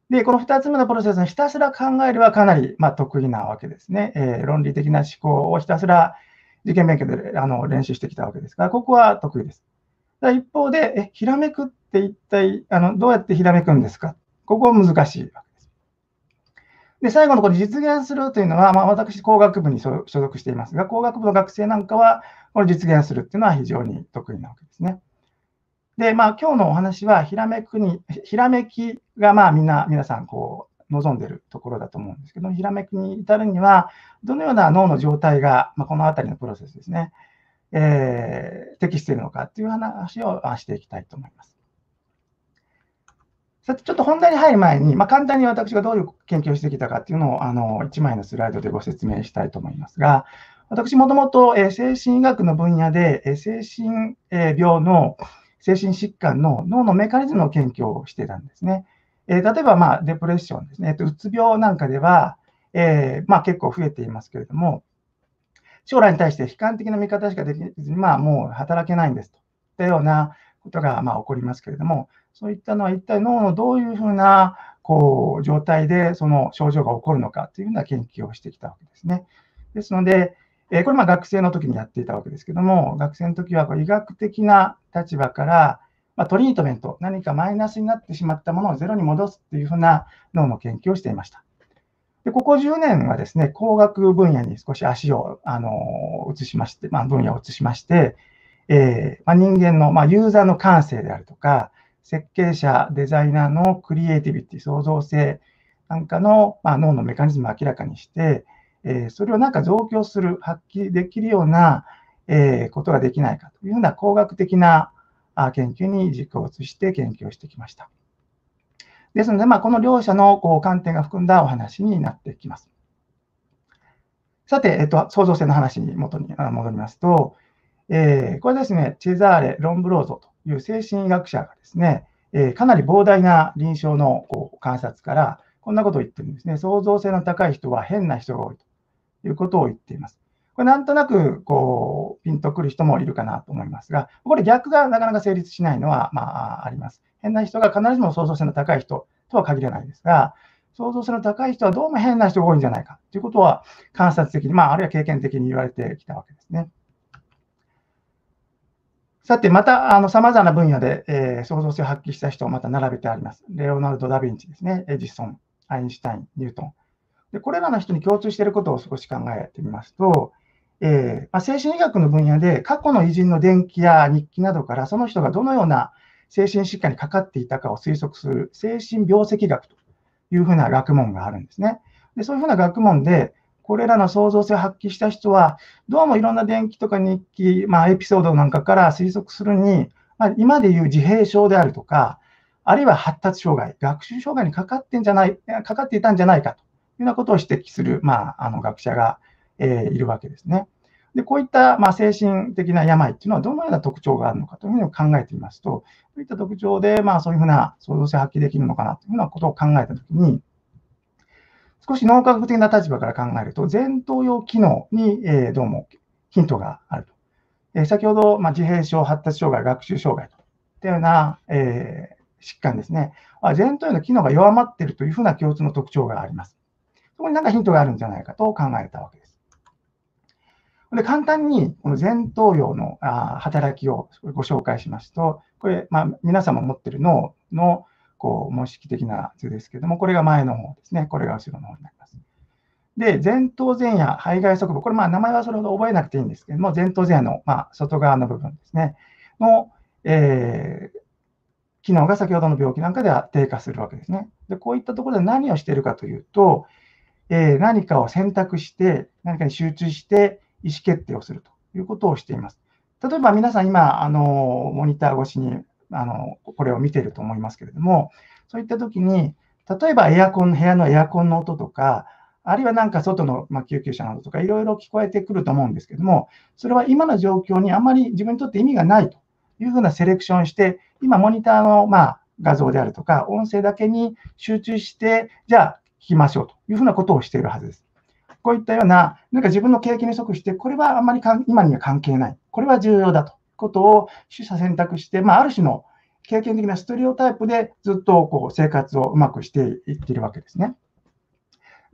で、この2つ目のプロセスのひたすら考えるはかなり得意なわけですね。論理的な思考をひたすら受験勉強で練習してきたわけですから、ここは得意です。一方で、ひらめくって一体どうやってひらめくんですか、ここは難しいわけです。で、最後のこれ実現するというのは、私、工学部に所属していますが、工学部の学生なんかは、これ実現するっていうのは非常に得意なわけですね。で、今日のお話は、ひらめきが、皆さん、望んでいるところだと思うんですけど、ひらめきに至るには、どのような脳の状態が、このあたりのプロセスですね。適しているのかという話をしていきたいと思います。さて、ちょっと本題に入る前に、簡単に私がどういう研究をしてきたかというのを1枚のスライドでご説明したいと思いますが、私もともと精神医学の分野で精神病の精神疾患の脳のメカニズムの研究をしていたんですね。例えばデプレッションですね、うつ病なんかでは結構増えていますけれども、将来に対して悲観的な見方しかできずに、もう働けないんですといったようなことが起こりますけれども、そういったのは一体脳のどういうふうな状態でその症状が起こるのかというような研究をしてきたわけですね。ですので、これ学生の時にやっていたわけですけども、学生の時は医学的な立場から、トリートメント、何かマイナスになってしまったものをゼロに戻すというふうな脳の研究をしていました。で、ここ10年はですね、工学分野に少し足を移しまして、分野を移しまして、人間の、ユーザーの感性であるとか、設計者、デザイナーのクリエイティビティ、創造性なんかの、脳のメカニズムを明らかにして、それを増強する、発揮できるような、ことができないかというような工学的な研究に軸を移して研究をしてきました。ですので、この両者の観点が含んだお話になってきます。さて、創造性の話に戻りますと、これですね、チェザーレ・ロンブローゾという精神医学者がですね、かなり膨大な臨床の観察から、こんなことを言ってるんですね。創造性の高い人は変な人が多いということを言っています。これなんとなくピンとくる人もいるかなと思いますが、これ逆がなかなか成立しないのはあります。変な人が必ずしも創造性の高い人とは限らないですが、創造性の高い人はどうも変な人が多いんじゃないかということは観察的に、あるいは経験的に言われてきたわけですね。さて、またさまざまな分野で、創造性を発揮した人をまた並べてあります。レオナルド・ダ・ヴィンチですね、エジソン、アインシュタイン、ニュートン。で、これらの人に共通していることを少し考えてみますと、精神医学の分野で過去の偉人の伝記や日記などからその人がどのような精神疾患にかかっていたかを推測する精神病跡学というふうな学問があるんですね。で、そういうふうな学問で、これらの創造性を発揮した人は、どうもいろんな伝記とか日記、エピソードなんかから推測するに、今でいう自閉症であるとか、あるいは発達障害、学習障害にかかっていたんじゃないかというようなことを指摘する、学者がいるわけですね。で、こういった、精神的な病っていうのはどのような特徴があるのかというふうに考えてみますと、そういった特徴で、そういうふうな創造性を発揮できるのかなというふうなことを考えたときに、少し脳科学的な立場から考えると、前頭葉機能に、どうもヒントがあると。先ほど、自閉症、発達障害、学習障害といったような、疾患ですね。前頭葉の機能が弱まっているというふうな共通の特徴があります。そこに何かヒントがあるんじゃないかと考えたわけです。で、簡単にこの前頭葉の働きをご紹介しますと、これ、皆様持っている脳の模式的な図ですけれども、これが前の方ですね。これが後ろの方になります。で、前頭前野、背外側部、これ、名前はそれほど覚えなくていいんですけれども、前頭前野の、外側の部分ですね。の、機能が先ほどの病気なんかでは低下するわけですね。で、こういったところで何をしているかというと、何かを選択して、何かに集中して、意思決定をするということをしています。例えば皆さん今、モニター越しにこれを見ていると思いますけれども、そういったときに、例えば部屋のエアコンの音とか、あるいはなんか外の、救急車などとか、いろいろ聞こえてくると思うんですけれども、それは今の状況にあまり自分にとって意味がないというふうなセレクションして、今、モニターの、画像であるとか、音声だけに集中して、じゃあ聞きましょうというふうなことをしているはずです。こういったような、なんか自分の経験に即して、これはあんまり今には関係ない、これは重要だということを取捨選択して、ある種の経験的なステレオタイプでずっと生活をうまくしていっているわけですね。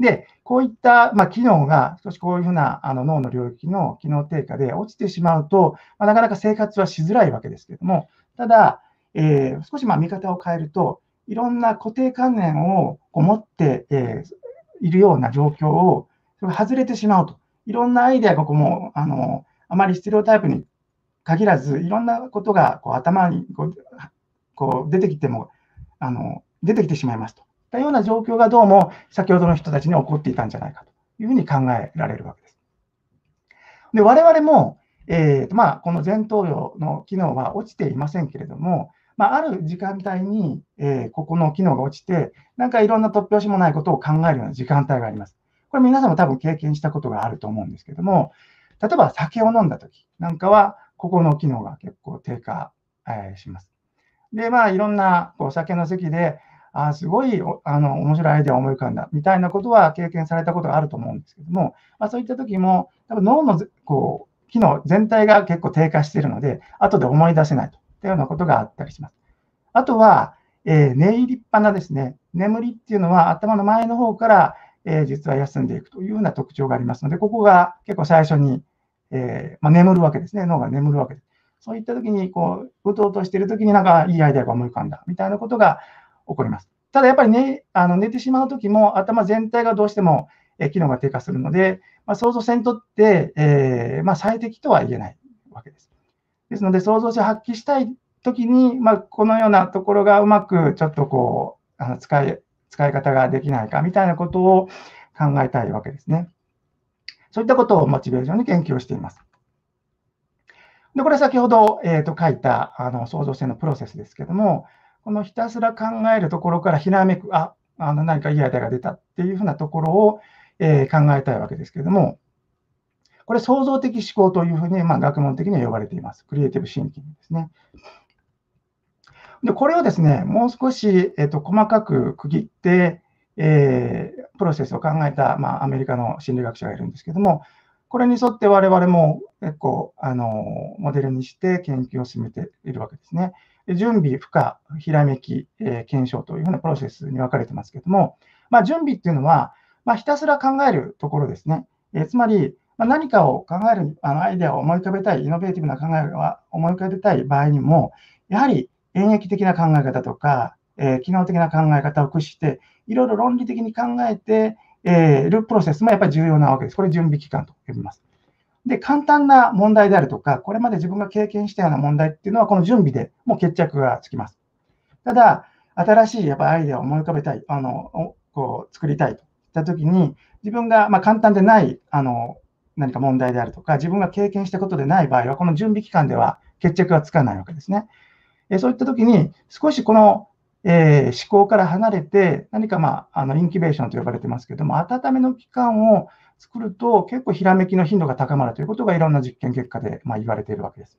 で、こういった、機能が、少しこういうふうな脳の領域の機能低下で落ちてしまうと、なかなか生活はしづらいわけですけれども、ただ、少し見方を変えると、いろんな固定観念を持っているような状況を、外れてしまうと、いろんなアイデアがもうあまりステレオタイプに限らず、いろんなことが頭に出てきても出てきてしまいますといったような状況がどうも先ほどの人たちに起こっていたんじゃないかというふうに考えられるわけです。で、我々も、この前頭葉の機能は落ちていませんけれども、ある時間帯に、ここの機能が落ちて、なんかいろんな突拍子もないことを考えるような時間帯があります。これ皆さんも多分経験したことがあると思うんですけども、例えば酒を飲んだときなんかは、ここの機能が結構低下します。で、いろんなお酒の席で、すごい面白いアイデアを思い浮かんだみたいなことは経験されたことがあると思うんですけども、そういったときも、多分脳の機能全体が結構低下しているので、後で思い出せないといったようなことがあったりします。あとは、寝入りっぱなですね、眠りっていうのは頭の前の方から、実は休んでいくというような特徴がありますので、ここが結構最初に、眠るわけですね。脳が眠るわけです。そういったときに、うとうとしているときになんかいいアイデアが思い浮かんだみたいなことが起こります。ただやっぱり、寝てしまうときも頭全体がどうしても機能が低下するので、創造性にとって、最適とは言えないわけです。ですので、創造性を発揮したいときに、このようなところがうまくちょっと使い方ができないかみたいなことを考えたいわけですね。そういったことをモチベーションに研究をしています。で、これ先ほど、書いた創造性のプロセスですけども、このひたすら考えるところからひらめく、何かいいアイデアが出たっていうふうなところを、考えたいわけですけども、これ創造的思考というふうに、学問的には呼ばれています。クリエイティブシンキングですね。で、これをですね、もう少し、細かく区切って、プロセスを考えた、アメリカの心理学者がいるんですけども、これに沿って我々も結構モデルにして研究を進めているわけですね。で、準備、負荷、ひらめき、検証というふうなプロセスに分かれてますけども、準備っていうのは、ひたすら考えるところですね。つまり、何かを考える、アイデアを思い浮かべたい、イノベーティブな考えを思い浮かべたい場合にも、やはり、演疫的な考え方とか、機能的な考え方を駆使して、いろいろ論理的に考えて、るプロセスもやっぱり重要なわけです。これ準備期間と呼びます。で、簡単な問題であるとか、これまで自分が経験したような問題っていうのは、この準備でもう決着がつきます。ただ、新しいやっぱアイデアを思い浮かべたい、こう作りたいといったときに、自分がまあ簡単でない何か問題であるとか、自分が経験したことでない場合は、この準備期間では決着がつかないわけですね。そういったときに、少しこの思考から離れて、何かまあインキュベーションと呼ばれてますけども、温めの期間を作ると、結構ひらめきの頻度が高まるということが、いろんな実験結果でまあ言われているわけです。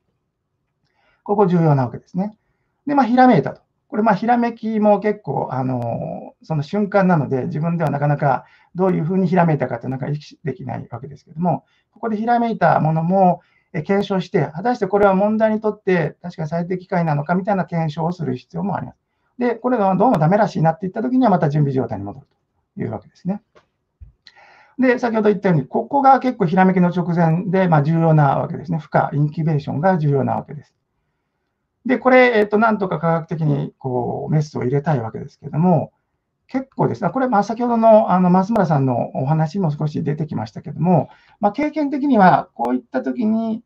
ここ重要なわけですね。で、まあ、ひらめいたと。これ、まあ、ひらめきも結構、その瞬間なので、自分ではなかなかどういうふうにひらめいたかって、なんか意識できないわけですけども、ここでひらめいたものも検証して、果たしてこれは問題にとって確か最適解なのかみたいな検証をする必要もあります。で、これがどうもダメらしいなっていったときには、また準備状態に戻るというわけですね。で、先ほど言ったように、ここが結構ひらめきの直前で、まあ、重要なわけですね。負荷、インキュベーションが重要なわけです。で、これ、なんとか科学的にこうメスを入れたいわけですけれども、結構ですね、これ、まあ、先ほどの松村さんのお話も少し出てきましたけれども、まあ、経験的には、こういったときに、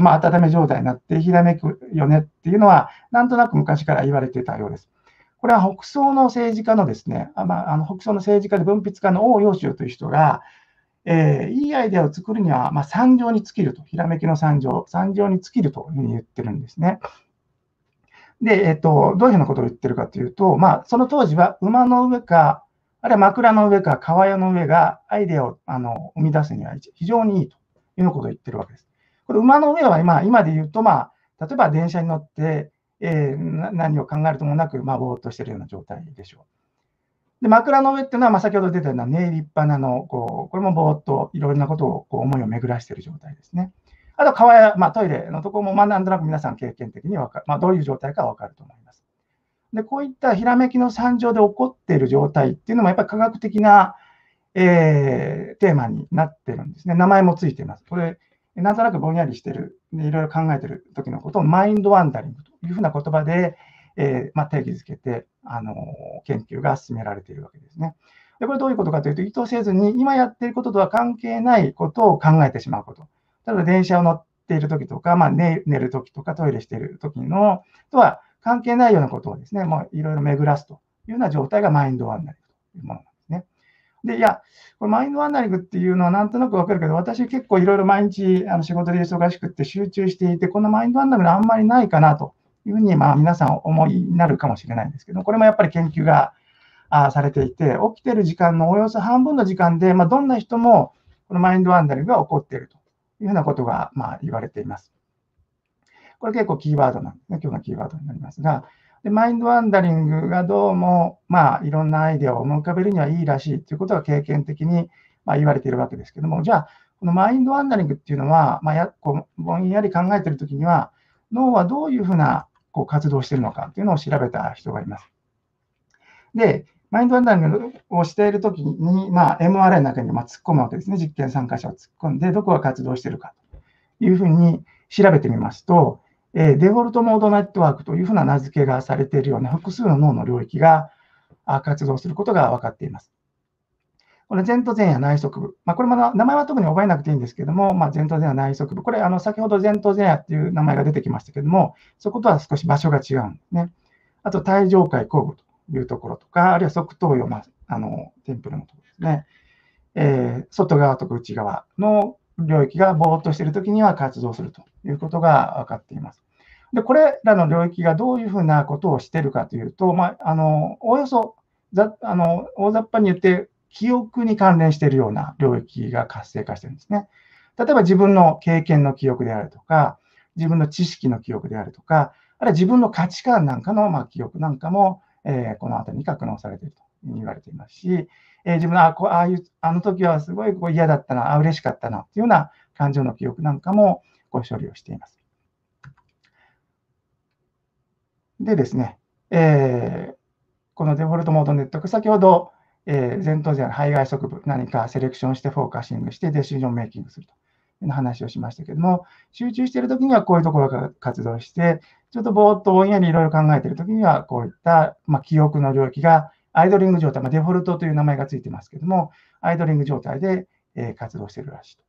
まあ、温め状態になってひらめくよねっていうのは、なんとなく昔から言われていたようです。これは北宋の政治家のですね、北宋の政治家で文筆家の王陽修という人が、いいアイデアを作るには、まあ、三乗に尽きると、ひらめきの三乗に尽きるというふうに言ってるんですね。で、どういうふうなことを言ってるかというと、まあ、その当時は馬の上か、あるいは枕の上か、川屋の上がアイデアを生み出すには非常にいいというようなことを言ってるわけです。これ馬の上は今で言うと、まあ、例えば電車に乗って、何を考えるともなく、まあ、ぼーっとしているような状態でしょう。で、枕の上っていうのは、まあ、先ほど出たようなね、立派なこれもぼーっといろいろなことを思いを巡らしている状態ですね。あと、川や、まあ、トイレのところも、まあ、なんとなく皆さん経験的に分かる、まあ、どういう状態か分かると思います。で、こういったひらめきの三乗で起こっている状態っていうのも、やっぱり科学的な、テーマになってるんですね。名前もついています。これなんとなくぼんやりしてる、いろいろ考えてる時のことをマインドワンダリングというふうな言葉で、まあ、定義づけて、研究が進められているわけですね。で、これどういうことかというと、意図せずに今やっていることとは関係ないことを考えてしまうこと。例えば電車を乗っている時とか、まあ、寝る時とかトイレしている時のとは関係ないようなことをですね、もういろいろ巡らすというような状態がマインドワンダリングというものです。で、いや、これマインドワンダリングっていうのはなんとなくわかるけど、私結構いろいろ毎日仕事で忙しくって集中していて、このマインドワンダリングあんまりないかなというふうに、まあ、皆さん思いになるかもしれないんですけど、これもやっぱり研究がされていて、起きている時間のおよそ半分の時間で、まあ、どんな人もこのマインドワンダリングが起こっているというふうなことが、まあ、言われています。これ結構キーワードなんですね、今日のキーワードになりますが。で、マインドワンダリングがどうも、まあ、いろんなアイデアを思い浮かべるにはいいらしいということが経験的に、まあ、言われているわけですけども、じゃあ、このマインドワンダリングっていうのは、まあ、ぼんやり考えているときには、脳はどういうふうな活動をしているのかっていうのを調べた人がいます。で、マインドワンダリングをしているときに、まあ、MRI の中に突っ込むわけですね。実験参加者を突っ込んで、どこが活動しているかというふうに調べてみますと、デフォルトモードネットワークというふうな名付けがされているような複数の脳の領域が活動することが分かっています。この前頭前野内側部。まあ、これも名前は特に覚えなくていいんですけども、まあ、前頭前野内側部。これ、先ほど前頭前野っていう名前が出てきましたけども、そことは少し場所が違うんですね。あと、帯状回後部というところとか、あるいは側頭葉、まあ、テンプルのところですね。外側とか内側の領域がぼーっとしているときには活動するということが分かっています。で、これらの領域がどういうふうなことをしているかというと、まあ、おおよそ大雑把に言って、記憶に関連しているような領域が活性化しているんですね。例えば自分の経験の記憶であるとか、自分の知識の記憶であるとか、あるいは自分の価値観なんかの、まあ、記憶なんかも、この辺りに格納されていると言われていますし、自分のあの時はすごい嫌だったな、嬉しかったなというような感情の記憶なんかも処理をしています。でですね、このデフォルトモードネットワーク、先ほど、前頭前野、背外側部、何かセレクションしてフォーカシングしてデシジョンメイキングするという話をしましたけれども、集中しているときにはこういうところが活動して、ちょっとぼーっとぼんやりいろいろ考えているときには、こういった、まあ、記憶の領域がアイドリング状態、デフォルトという名前がついてますけども、アイドリング状態で活動しているらしいと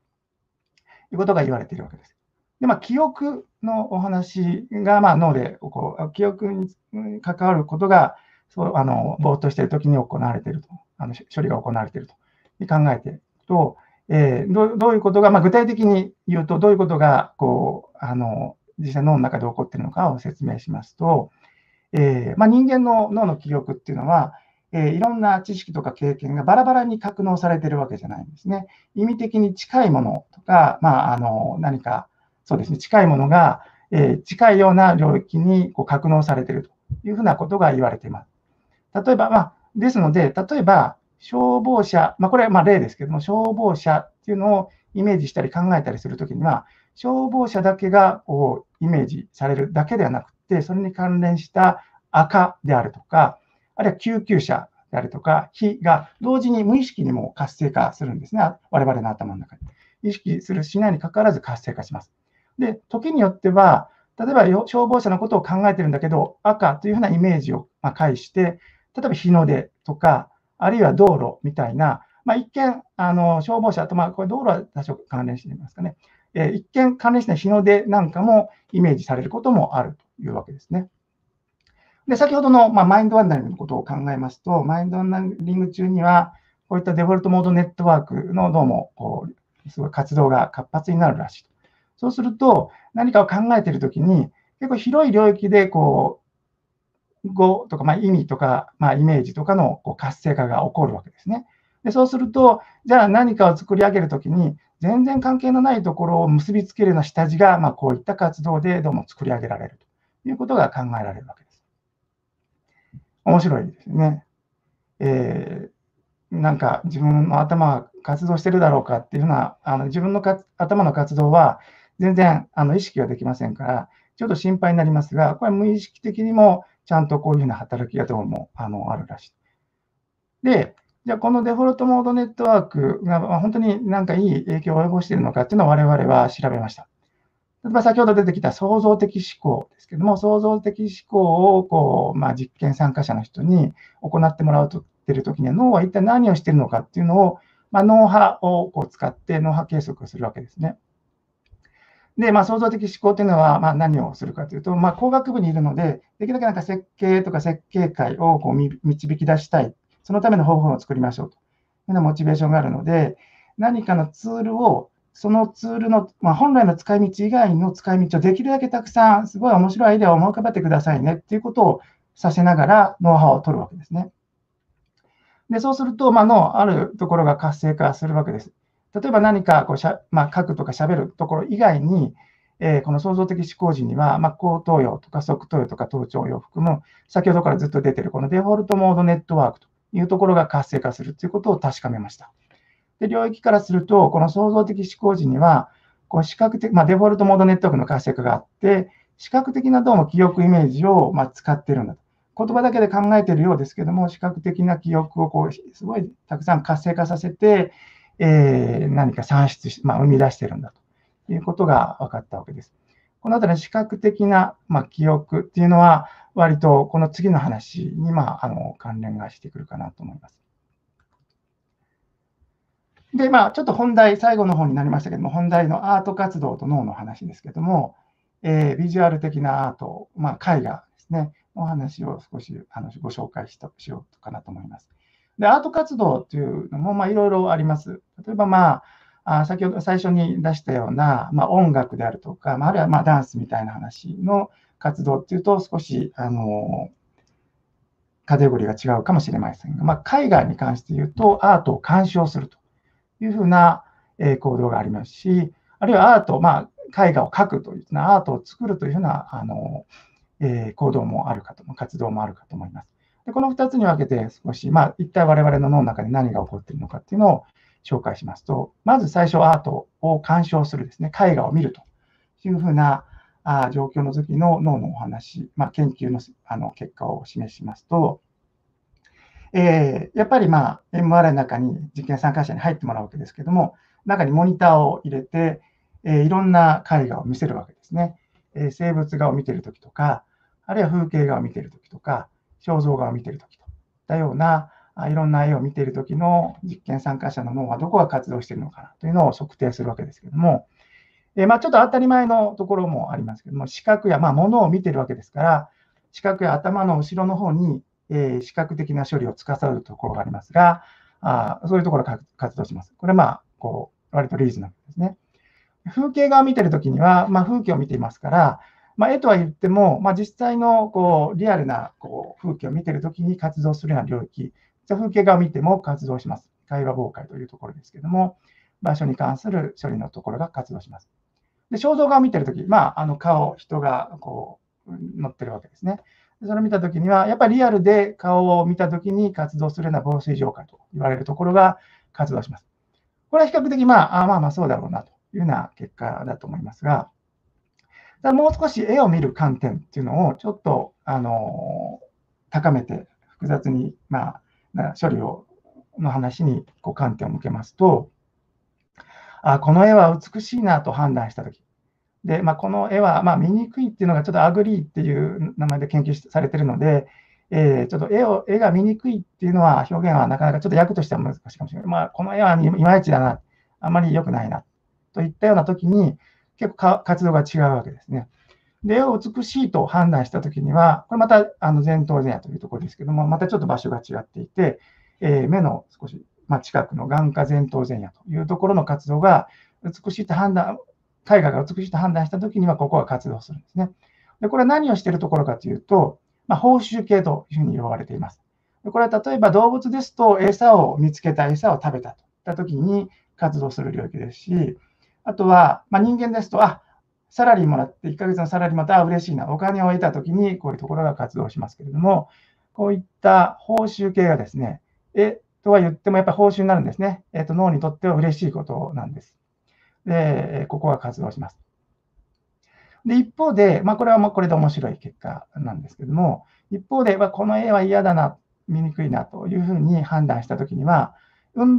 いうことが言われているわけです。で、記憶のお話が、脳でこう記憶に関わることがそうぼーっとしているときに行われていると、処理が行われていると考えていると、どういうことが、具体的に言うと、どういうことがこう実際脳の中で起こっているのかを説明しますと、人間の脳の記憶っていうのは、いろんな知識とか経験がバラバラに格納されているわけじゃないんですね。意味的に近いものとか、何かそうですね、近いものが、近いような領域にこう格納されているというふうなことが言われています。例えば、ですので、例えば消防車、これは例ですけども、消防車っていうのをイメージしたり考えたりするときには、消防車だけがこうイメージされるだけではなくて、それに関連した赤であるとか、あるいは救急車であるとか、火が同時に無意識にも活性化するんですね、我々の頭の中に。意識するしないにかかわらず活性化します。で、時によっては、例えば消防車のことを考えているんだけど、赤というふうなイメージを介して、例えば日の出とか、あるいは道路みたいな、一見、消防車と、これ道路は多少関連していますかね、一見関連していない日の出なんかもイメージされることもあるというわけですね。で、先ほどの、マインドワンダリングのことを考えますと、マインドワンダリング中には、こういったデフォルトモードネットワークのどうもこうすごい活動が活発になるらしい。そうすると、何かを考えているときに、結構広い領域でこう語とか、意味とか、イメージとかのこう活性化が起こるわけですね。で、そうすると、じゃあ何かを作り上げるときに、全然関係のないところを結びつけるような下地が、こういった活動でどうも作り上げられるということが考えられるわけです。面白いですね。なんか自分の頭は活動してるだろうかっていうような、自分の頭の活動は全然意識ができませんから、ちょっと心配になりますが、これは無意識的にもちゃんとこういうふうな働きがどうもあるらしい。で、じゃあこのデフォルトモードネットワークが本当に何かいい影響を及ぼしているのかっていうのを我々は調べました。例えば先ほど出てきた創造的思考ですけども、創造的思考をこう、実験参加者の人に行ってもらうといるときには脳は一体何をしているのかっていうのを、脳波をこう使って脳波計測をするわけですね。で、創造的思考というのは、何をするかというと、工学部にいるので、できるだけなんか設計とか設計界をこう導き出したい、そのための方法を作りましょうというようなモチベーションがあるので、何かのツールを、そのツールの、本来の使い道以外の使い道をできるだけたくさん、すごい面白いアイデアを思い浮かべてくださいねっていうことをさせながら脳波を取るわけですね。で、そうすると、脳あるところが活性化するわけです。例えば何かこう書くとか喋るところ以外に、この創造的思考時には、後頭葉とか側頭葉とか頭頂葉を含む、先ほどからずっと出ているこのデフォルトモードネットワークというところが活性化するということを確かめました。で、領域からすると、この創造的思考時には、こう視覚的、デフォルトモードネットワークの活性化があって、視覚的などうも記憶イメージを使っているんだと。言葉だけで考えているようですけども、視覚的な記憶をこうすごいたくさん活性化させて、何か産出して、生み出しているんだということが分かったわけです。このあたりの視覚的な、記憶っていうのは、割とこの次の話に、関連がしてくるかなと思います。で、ちょっと本題、最後の方になりましたけども、本題のアート活動と脳の話ですけども、ビジュアル的なアート、絵画ですね。お話を少しご紹介しようかなと思います。で、アート活動というのもいろいろあります。例えば、先ほど最初に出したような、音楽であるとか、あるいはダンスみたいな話の活動というと少しカテゴリーが違うかもしれませんが、絵画に関して言うとアートを鑑賞するというふうな行動がありますし、あるいはアート、絵画を描くというようなアートを作るというような行動もあるかと、活動もあるかと思います。で、この2つに分けて少し、一体我々の脳の中で何が起こっているのかっていうのを紹介しますと、まず最初アートを鑑賞するですね、絵画を見るというふうな状況の時の脳のお話、研究の、結果を示しますと、やっぱりMRI の中に実験参加者に入ってもらうわけですけども、中にモニターを入れて、いろんな絵画を見せるわけですね。生物画を見ているときとか、あるいは風景画を見ているときとか、肖像画を見ているときとたような、いろんな絵を見ているときの実験参加者の脳はどこが活動しているのかなというのを測定するわけですけども、ちょっと当たり前のところもありますけども、視覚や、物を見ているわけですから、視覚や頭の後ろの方に、視覚的な処理を司るところがありますが、そういうところが活動します。これは割とリーズナブルですね。風景画を見ているときには、風景を見ていますから、絵とは言っても、実際のリアルな風景を見ているときに活動するような領域、風景画を見ても活動します。会話妨害というところですけども、場所に関する処理のところが活動します。で、肖像画を見ているとき、顔、人が乗ってるわけですね。それを見たときには、やっぱりリアルで顔を見たときに活動するような防水状態と言われるところが活動します。これは比較的、そうだろうなというような結果だと思いますが、ただもう少し絵を見る観点っていうのをちょっと高めて、複雑に、処理の話に観点を向けますと、この絵は美しいなと判断したとき、この絵は醜いっていうのがちょっとアグリーっていう名前で研究されているので、ちょっと絵が醜いっていうのは表現はなかなかちょっと訳としては難しいかもしれない。この絵はいまいちだな、あまり良くないなといったようなときに、結構活動が違うわけですね。で、絵を美しいと判断したときには、これまた前頭前野というところですけども、またちょっと場所が違っていて、目の少し近くの眼下前頭前野というところの活動が美しいと判断、絵画が美しいと判断したときには、ここが活動するんですね。で、これは何をしているところかというと、報酬系というふうに呼ばれています。で、これは例えば動物ですと、餌を見つけた、餌を食べたといったときに活動する領域ですし、あとは、人間ですと、サラリーもらって、1ヶ月のサラリーもらって、嬉しいな、お金を得たときに、こういうところが活動しますけれども、こういった報酬系がですね、絵とは言ってもやっぱり報酬になるんですね。脳にとっては嬉しいことなんです。で、ここが活動します。で、一方で、これはこれで面白い結果なんですけども、一方で、この絵は嫌だな、見にくいなというふうに判断したときには、運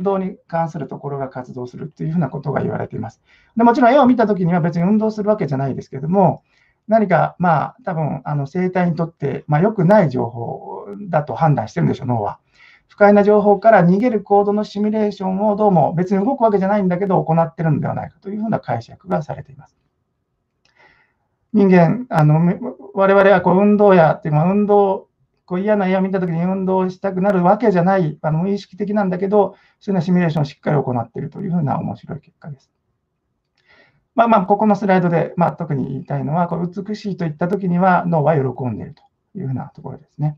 動に関するところが活動するというふうなことが言われています。で、もちろん絵を見たときには別に運動するわけじゃないですけれども、何か多分生体にとって良くない情報だと判断してるんでしょう、脳は。不快な情報から逃げる行動のシミュレーションをどうも別に動くわけじゃないんだけど行ってるんではないかというふうな解釈がされています。人間、我々は運動やっていう運動嫌な絵を見たときに運動したくなるわけじゃない、無意識的なんだけど、そういうシミュレーションをしっかり行っているというふうな面白い結果です。ここのスライドで、特に言いたいのは、美しいといったときには脳は喜んでいるというふうなところですね。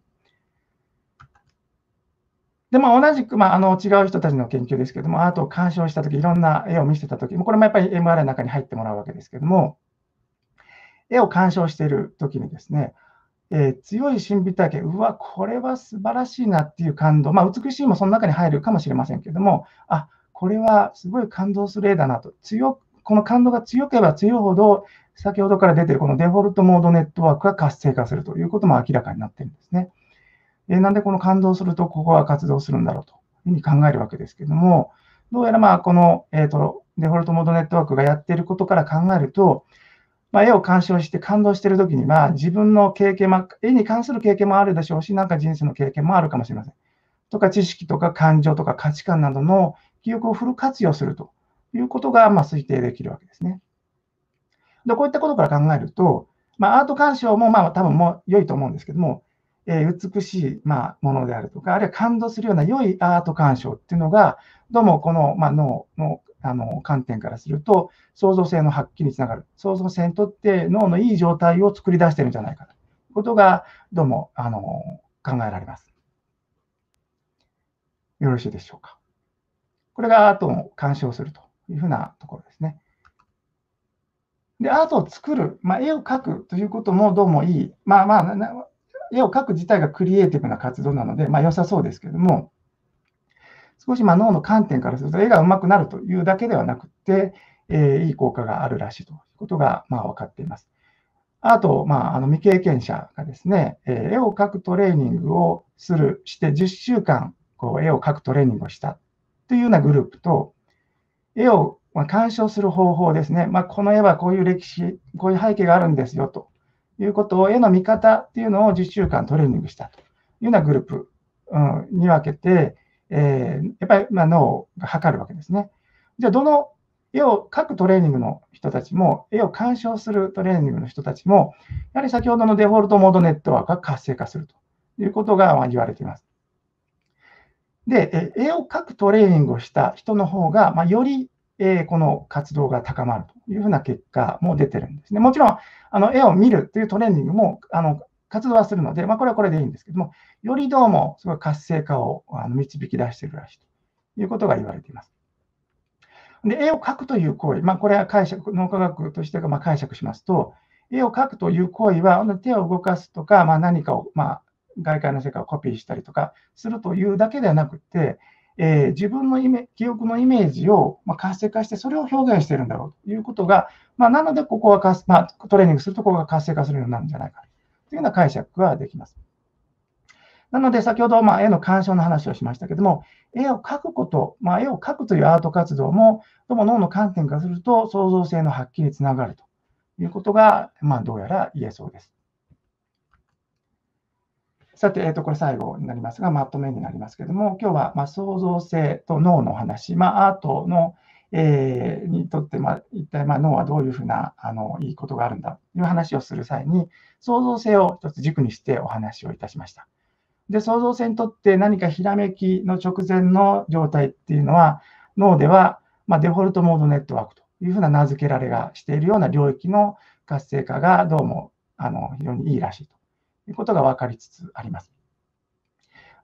で、同じく、違う人たちの研究ですけども、アートを鑑賞したとき、いろんな絵を見せたとき、これもやっぱり MRI の中に入ってもらうわけですけども、絵を鑑賞しているときにですね、強い神秘体験、これは素晴らしいなっていう感動、美しいもその中に入るかもしれませんけれども、これはすごい感動する絵だなと、この感動が強ければ強いほど、先ほどから出ているこのデフォルトモードネットワークが活性化するということも明らかになっているんですね。なんでこの感動すると、ここは活動するんだろうというふうに考えるわけですけれども、どうやらこのデフォルトモードネットワークがやっていることから考えると、絵を鑑賞して感動しているときには、自分の経験、絵に関する経験もあるでしょうし、なんか人生の経験もあるかもしれません。とか、知識とか感情とか価値観などの記憶をフル活用するということが推定できるわけですね。で、こういったことから考えると、アート鑑賞も多分もう良いと思うんですけども、美しいものであるとか、あるいは感動するような良いアート鑑賞っていうのが、どうもこの脳の観点からすると、創造性の発揮につながる、創造性にとって脳のいい状態を作り出しているんじゃないかということが、どうも考えられます。よろしいでしょうか。これがアートを鑑賞するというふうなところですね。で、アートを作る、絵を描くということもどうもいい、絵を描く自体がクリエイティブな活動なので、良さそうですけれども、少し脳の観点からすると、絵がうまくなるというだけではなくて、いい効果があるらしいということが分かっています。あと、未経験者がですね、絵を描くトレーニングをして、10週間絵を描くトレーニングをしたというようなグループと、絵を鑑賞する方法ですね、この絵はこういう歴史、こういう背景があるんですよということを、絵の見方というのを10週間トレーニングしたというようなグループに分けて、やっぱり脳が測るわけですね。じゃあ、どの絵を描くトレーニングの人たちも、絵を鑑賞するトレーニングの人たちも、やはり先ほどのデフォルトモードネットワークが活性化するということが言われています。で、絵を描くトレーニングをした人の方が、よりこの活動が高まるというふうな結果も出てるんですね。もちろん、絵を見るというトレーニングも活動はするので、これはこれでいいんですけども、よりどうもすごい活性化を導き出しているらしいということが言われています。で、絵を描くという行為、これは解釈、脳科学として解釈しますと、絵を描くという行為は、手を動かすとか、何かを、外界の世界をコピーしたりとかするというだけではなくて、自分の記憶のイメージを活性化して、それを表現しているんだろうということが、なので、ここはトレーニングすると、ここが活性化するようになるんじゃないかというような解釈ができます。なので、先ほど絵の鑑賞の話をしましたけれども、絵を描くこと、絵を描くというアート活動も、どうも脳の観点からすると、創造性の発揮につながるということが、どうやら言えそうです。さて、これ最後になりますが、まとめになりますけれども、今日は創造性と脳の話、アートの、にとって、一体脳はどういうふうないいことがあるんだという話をする際に、創造性を一つ軸にしてお話をいたしました。で、創造性にとって何かひらめきの直前の状態っていうのは、脳ではデフォルトモードネットワークというふうな名付けられがしているような領域の活性化がどうも非常にいいらしいということが分かりつつあります。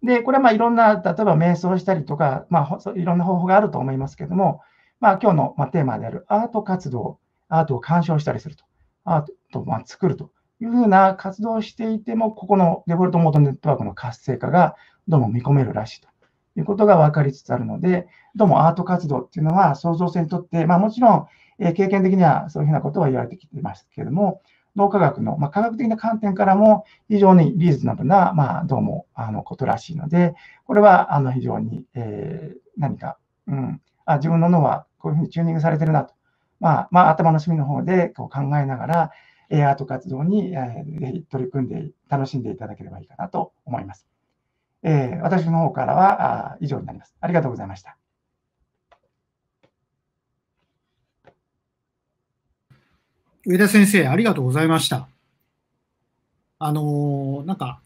で、これはまあいろんな、例えば瞑想したりとか、いろんな方法があると思いますけれども、今日のテーマであるアート活動、アートを鑑賞したりすると、アートを作ると。いうふうな活動をしていても、ここのデフォルトモードネットワークの活性化がどうも見込めるらしいということが分かりつつあるので、どうもアート活動っていうのは創造性にとって、もちろん経験的にはそういうふうなことは言われてきていますけれども、脳科学の科学的な観点からも非常にリーズナブルな、どうもことらしいので、これは非常に何か、自分の脳はこういうふうにチューニングされてるなと、頭の隅の方でこう考えながら、アート活動にぜひ取り組んで、楽しんでいただければいいかなと思います。私の方からは以上になります。ありがとうございました。上田先生、ありがとうございました。なんか、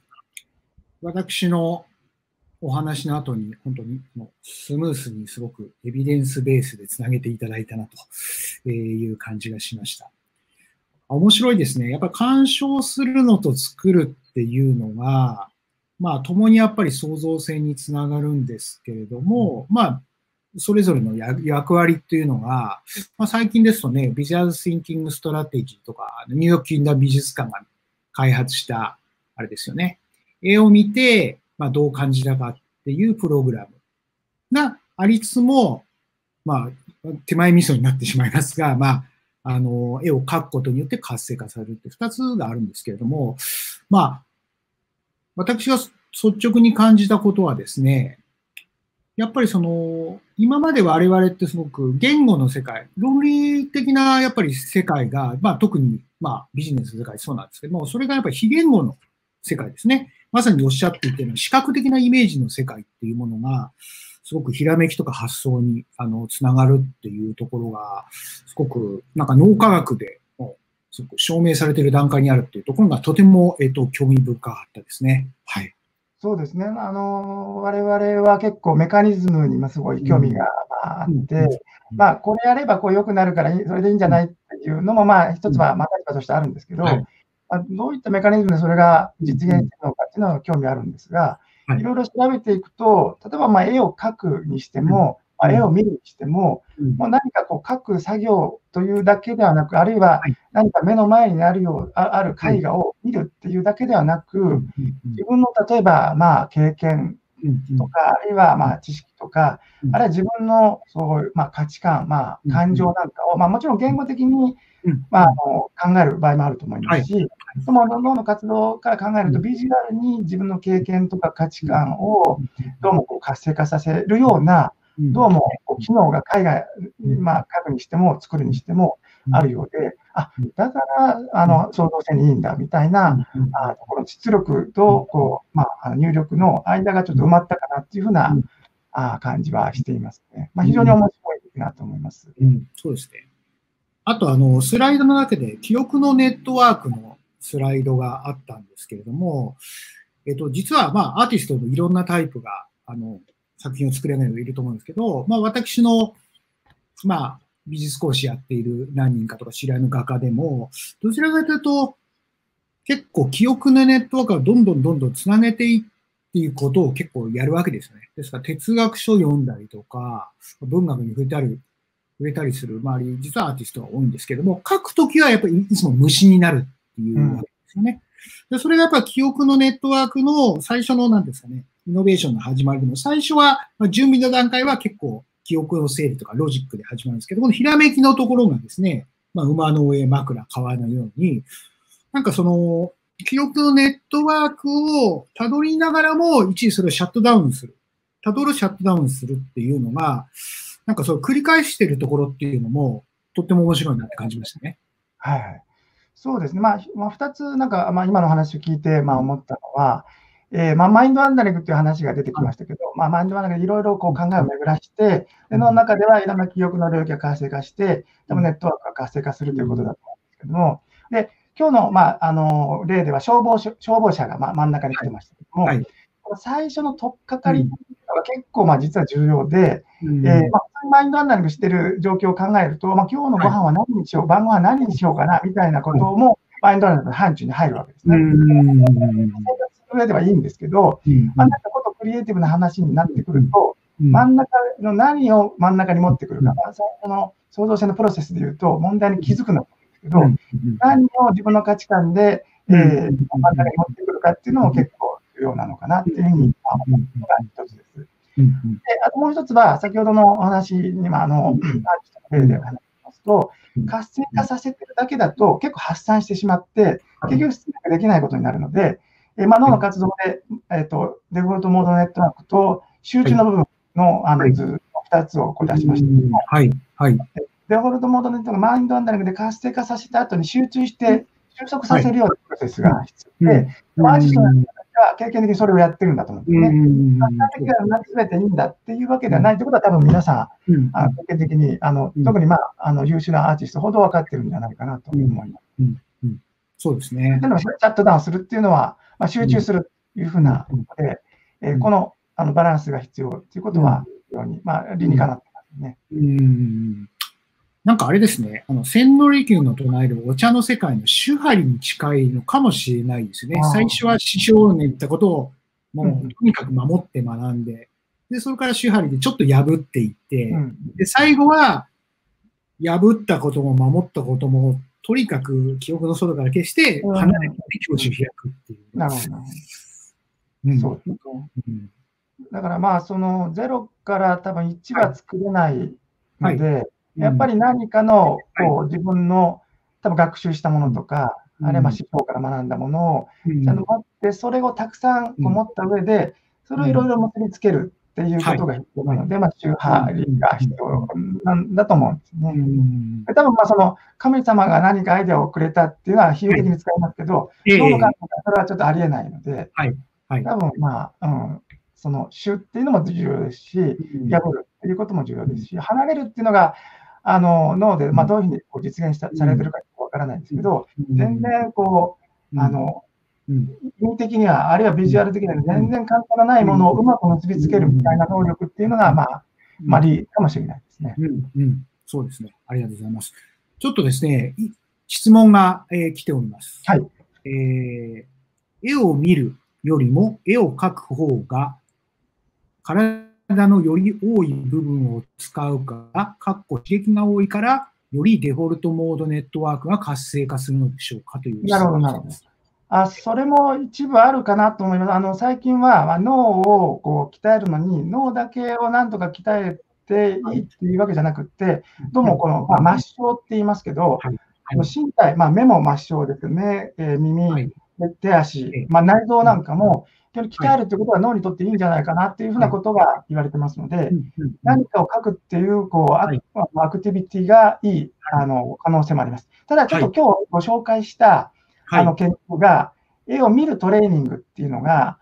私のお話の後に、本当にスムースにすごくエビデンスベースでつなげていただいたなという感じがしました。面白いですね。やっぱり鑑賞するのと作るっていうのが、共にやっぱり創造性につながるんですけれども、それぞれの役割っていうのが、最近ですとね、ビジュアルシンキングストラテジーとか、ニューヨーク近代美術館が開発した、あれですよね。絵を見て、どう感じたかっていうプログラムがありつつも、手前味噌になってしまいますが、絵を描くことによって活性化されるって2つがあるんですけれども、私が率直に感じたことはですね、やっぱり今まで我々ってすごく言語の世界、論理的なやっぱり世界が、特に、ビジネスの世界そうなんですけども、それがやっぱり非言語の世界ですね。まさにおっしゃっていたような視覚的なイメージの世界っていうものが、すごくひらめきとか発想につながるっていうところが、すごくなんか脳科学でもすごく証明されている段階にあるっていうところがとても興味深かったですね。はい。そうですね。我々は結構メカニズムにすごい興味があって、これやれば良くなるからそれでいいんじゃないっていうのも一つは立場としてあるんですけど、どういったメカニズムでそれが実現しているのかっていうのは興味あるんですが、いろいろ調べていくと、例えば絵を描くにしても、絵を見るにしても、何か描く作業というだけではなく、あるいは何か目の前にある絵画を見るっていうだけではなく、自分の例えば経験とか、あるいは知識とか、あるいは自分のそういう価値観、感情なんかを、もちろん言語的に考える場合もあると思いますし、その脳の活動から考えると、ビジュアルに自分の経験とか価値観をどうも活性化させるような、どうも機能が海外、まあ、家具にしても作るにしてもあるようで、あ、だから創造性にいいんだみたいなところの出力とこう、まあ、入力の間がちょっと埋まったかなっていうふうな感じはしていますね。まあ、非常に面白いなと思います。うん、そうですね。あとスライドの中で記憶のネットワークのスライドがあったんですけれども、実は、まあ、アーティストのいろんなタイプが、作品を作れないのがいると思うんですけど、まあ、私の、まあ、美術講師やっている何人かとか知り合いの画家でも、どちらかというと、結構記憶のネットワークをどんどんつなげていっていうことを結構やるわけですよね。ですから、哲学書を読んだりとか、文学に触れたりする周り、実はアーティストが多いんですけども、書くときはやっぱりいつも虫になるっていうわけですよね。でそれがやっぱり記憶のネットワークの最初の何ですかね、イノベーションの始まりでも、最初は、準備の段階は結構記憶の整理とかロジックで始まるんですけど、このひらめきのところがですね、まあ、馬の上、枕、川のように、なんかその、記憶のネットワークを辿りながらも、一時それをシャットダウンする。辿るシャットダウンするっていうのが、なんかそう繰り返してるところっていうのも、とっても面白いなって感じましたね。はい。そうですね。まあ、2つ、なんか、まあ、今の話を聞いて、まあ、思ったのは、まあ、マインドワンダリングという話が出てきましたけど、まあ、マインドワンダリングいろいろこう考えを巡らして、その中ではいろんな記憶の領域が活性化して、でもネットワークが活性化するということだと思うんですけども、で今日の、まあ、例では消防車が、まあ、真ん中に来てましたけども、はい、最初の取っかかりが結構まあ実は重要で、まあ、マインドワンダリングしている状況を考えると、まあ、今日のご飯は何にしよう、はい、晩ご飯は何にしようかなみたいなことも、マインドワンダリングの範疇に入るわけですね。上ではいいんですけど、なんかことクリエイティブな話になってくると、真ん中の何を真ん中に持ってくるか、創造性のプロセスでいうと問題に気づくのですけど、何を自分の価値観で真ん中に持ってくるかっていうのも結構重要なのかなっていうふうに思うのが一つです。で、あともう一つは先ほどのお話にも例で話しますと、活性化させてるだけだと結構発散してしまって結局出力できないことになるので。まあ、脳の活動で、デフォルトモードのネットワークと集中の部分の、図の2つを出しましたけども、デフォルトモードネットワーク、マインドワンダリングで活性化させた後に集中して、収束させるようなプロセスが必要で、アーティストの人たちは経験的にそれをやってるんだと思うんですね。簡単的な全ていいんだっていうわけではないってことは、多分皆さん、経験的に、特に、まあ、優秀なアーティストほど分かってるんじゃないかなと思います。そうですね。でも、シャットダウンするっていうのは、まあ、集中するというふうなことで、このバランスが必要ということは、非常にまあ理にかなってますね。なんかあれですね、千利休の唱えるお茶の世界の手張りに近いのかもしれないですね。最初は師匠に言ったことを、もうとにかく守って学んで、でそれから手張りでちょっと破っていって、で最後は、破ったことも守ったことも、とにかく記憶の外から消して、離れて教師を開くっていう。なるほど。だからまあ、その0から多分1は作れないので、やっぱり何かのこう自分の多分学習したものとか、あれは師匠から学んだものをちゃんと持って、それをたくさん持った上で、それをいろいろ結びつけるっていうことが必要なので、周波が必要なんだと思うんですね。多分まあその神様が何かアイデアをくれたっていうのは比喩的に使いますけど、どうのかそれはちょっとありえないので、多分まあ、その種っていうのも重要ですし、破るっていうことも重要ですし、離れるっていうのが脳でまあどういうふうにこう実現されてるかわからないんですけど、全然こう、意味的には、あるいはビジュアル的には全然簡単なないものをうまく結びつけるみたいな能力っていうのが、まあ、まりかもしれないですね。そうですね。ありがとうございます。ちょっとですね、質問が、来ております。はい。絵を見るよりも、絵を描く方が、体のより多い部分を使うから、かっこ刺激が多いから、よりデフォルトモードネットワークが活性化するのでしょうかという質問です。なるほど、なるほど。それも一部あるかなと思います。最近は脳をこう鍛えるのに、脳だけをなんとか鍛えていいっていうわけじゃなくって、どうもこの、まあ、末梢って言いますけど、身体、まあ、目も末梢ですね、耳、手足、まあ、内臓なんかもより鍛えるってことは脳にとっていいんじゃないかなっていうふうなことが言われてますので、何かを書くっていう、こう、アクティビティがいい、可能性もあります。ただ、ちょっと今日ご紹介した、研究が、絵を見るトレーニングっていうのが、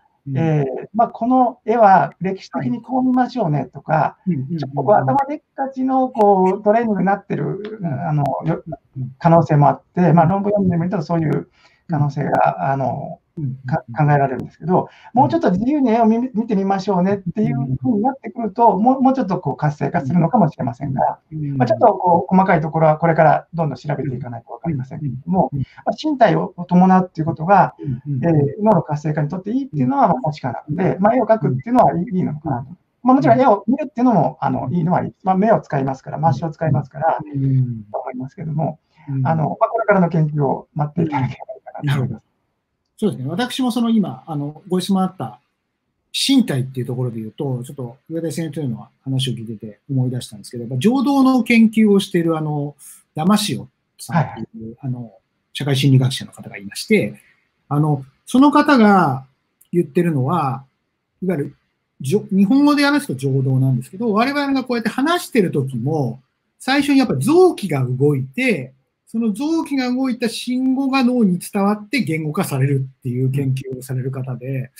この絵は歴史的にこう見ましょうねとか、頭でっかちのこうトレーニングになってる可能性もあって、論文読んでみるとそういう可能性が考えられるんですけど、もうちょっと自由に絵を見てみましょうねっていうふうになってくると、もうちょっとこう活性化するのかもしれませんが、ちょっとこう細かいところはこれからどんどん調べていかないと分かりませんけれども、身体を伴うっていうことが、脳の活性化にとっていいっていうのはもしかなくて、絵を描くっていうのはいいのかなと。もちろん絵を見るっていうのもいいのはいい。目を使いますから、足を使いますから、と思いますけれども、これからの研究を待っていただければいいかなと思います。そうですね。私もその今、ご質問あった身体っていうところで言うと、ちょっと上田先生というのは話を聞いてて思い出したんですけど、情動の研究をしているダマシオさんっていう、社会心理学者の方がいまして、その方が言ってるのは、いわゆる日本語で話すと情動なんですけど、我々がこうやって話してる時も、最初にやっぱり臓器が動いて、その臓器が動いた信号が脳に伝わって言語化されるっていう研究をされる方で、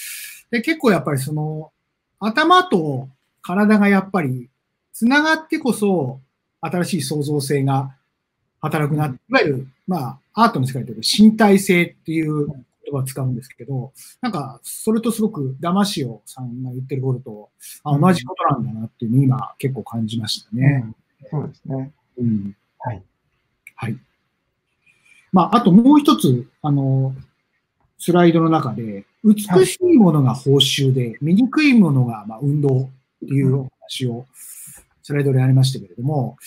結構やっぱりその頭と体がやっぱりつながってこそ新しい創造性が働くな、いわゆるアートの世界でいう身体性っていう言葉を使うんですけど、なんかそれとすごくダマシオさんが言ってることと同じことなんだなっていうのを今結構感じましたね。そうですね。はい。はい。あともう一つ、スライドの中で、美しいものが報酬で、醜いものが運動っていうお話を、スライドでありましたけれども、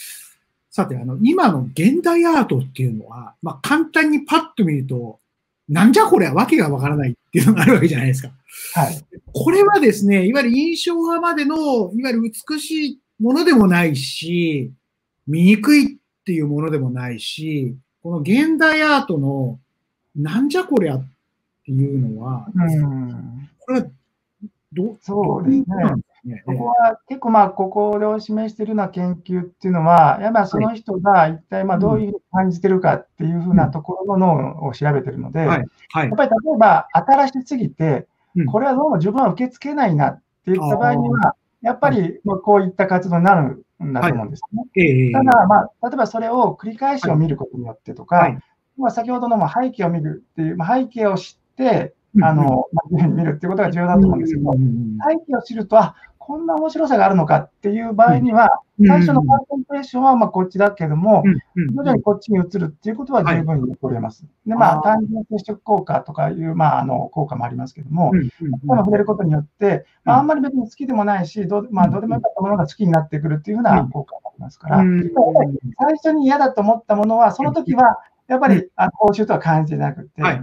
さて、今の現代アートっていうのは、簡単にパッと見ると、なんじゃこれはわけがわからないっていうのがあるわけじゃないですか。はい。これはですね、いわゆる印象派までの、いわゆる美しいものでもないし、醜いっていうものでもないし、この現代アートのなんじゃこりゃっていうのは、これはそうですね。ここは結構ここでお示しているような研究っていうのは、やっぱその人が一体どういうふうに感じてるかっていうふうなところの脳を調べてるので、やっぱり例えば新しすぎて、これはどうも自分は受け付けないなっていった場合には、やっぱりこういった活動になる。だと思うんですね。ただ、例えばそれを繰り返しを見ることによってとか、先ほどの背景を見るっていう、背景を知って、見るっていうことが重要だと思うんですけど、背景を知ると、こんな面白さがあるのかっていう場合には、最初のコンセントレーションはこっちだけども、徐々にこっちに移るっていうことは十分に取れます。で、単純接触効果とかいう、効果もありますけども、この触れることによって、あんまり別に好きでもないし、どうでもよかったものが好きになってくるっていうふうな効果もありますから、最初に嫌だと思ったものは、その時は、やっぱり報酬とは感じなくて、何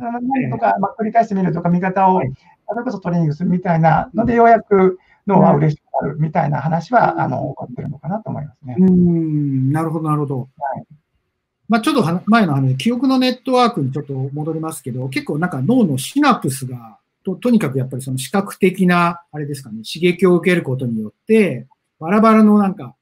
とか繰り返してみるとか、見方を、例えばトレーニングするみたいなので、ようやく、脳は嬉しくなるみたいな話は、起こってるのかなと思いますね。なるほど、なるほど。ちょっと前の記憶のネットワークにちょっと戻りますけど、結構なんか脳のシナプスが、とにかくやっぱりその視覚的な、あれですかね、刺激を受けることによって、バラバラのなんか、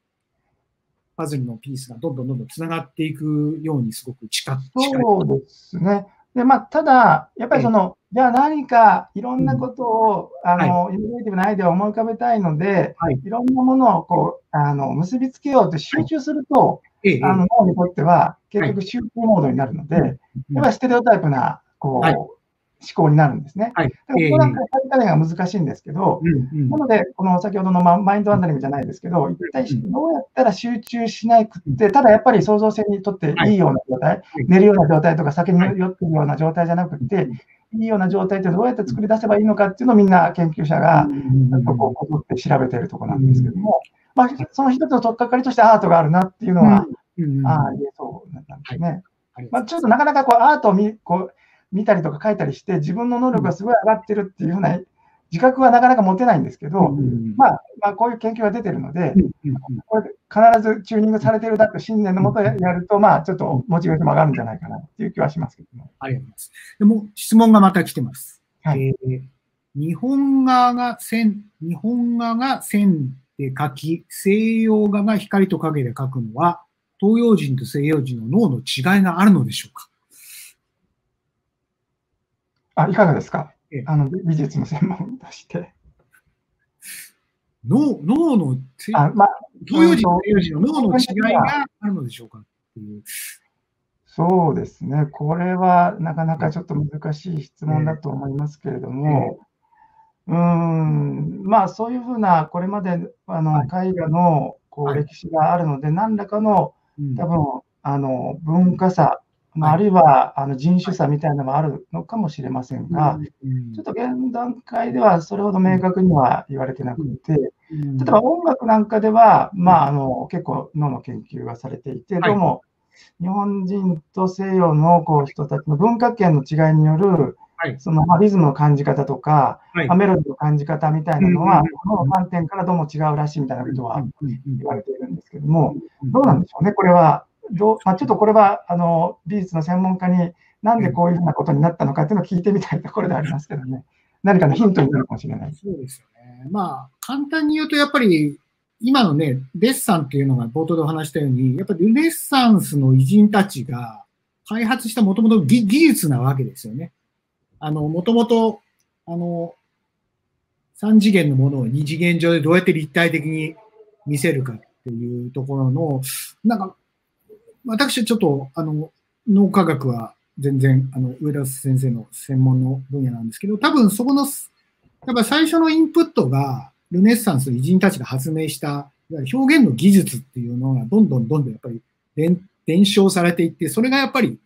パズルのピースがどんどん繋がっていくようにすごく近い。そうですね。で、ただ、やっぱりじゃあ何かいろんなことを、イノベーティブなアイデアを思い浮かべたいので、いろんなものを結びつけようと集中すると、脳にとっては結局集中モードになるので、やっぱりステレオタイプな、思考になるんですね。ここなんかやり方が難しいんですけど、なので、先ほどのマインドワンダリングじゃないですけど、一体どうやったら集中しなくて、ただやっぱり創造性にとっていいような状態、寝るような状態とか酒に酔ってるような状態じゃなくて、いいような状態ってどうやって作り出せばいいのかっていうのをみんな研究者がこぞって調べているところなんですけども、その一つの取っかかりとしてアートがあるなっていうのは、言えそうなんですね。ちょっとなかなかアートを見たりとか書いたりして、自分の能力がすごい上がってるっていうふうな自覚はなかなか持てないんですけど、こういう研究が出てるので、これ必ずチューニングされてるだと信念のもとやると、ちょっとモチベーションも上がるんじゃないかなっていう気はしますけども。ありがとうございます。でも質問がまた来てます。日本画が線で描き、西洋画が光と影で描くのは、東洋人と西洋人の脳の違いがあるのでしょうか。いかがですか。美術の専門として。脳の、東洋人と西洋人の脳の違いがあるのでしょうかっていう。そうですね、これはなかなかちょっと難しい質問だと思いますけれども、まあそういうふうな、これまで絵画のこう歴史があるので、何らかの多分文化差、あるいは人種差みたいなのもあるのかもしれませんが、ちょっと現段階ではそれほど明確には言われてなくて、例えば音楽なんかでは、まあ結構脳の研究がされていて、どうも日本人と西洋のこう人たちの文化圏の違いによる、そのリズムの感じ方とか、メロディの感じ方みたいなのは、この観点からどうも違うらしいみたいなことは言われているんですけども、どうなんでしょうね、これは。ちょっとこれは美術の専門家になんでこういうふうなことになったのかっていうのを聞いてみたいところでありますけどね、何かのヒントになるかもしれない。そうですよね。まあ、簡単に言うと、やっぱり今のね、デッサンっていうのが冒頭でお話したように、やっぱりルネッサンスの偉人たちが開発したもともと技術なわけですよね。もともと3次元のものを2次元上でどうやって立体的に見せるかっていうところの、なんか、私はちょっと脳科学は全然上田先生の専門の分野なんですけど、多分そこの、やっぱ最初のインプットが、ルネッサンスの偉人たちが発明した表現の技術っていうのがどんどんやっぱり伝承されていって、それがやっぱり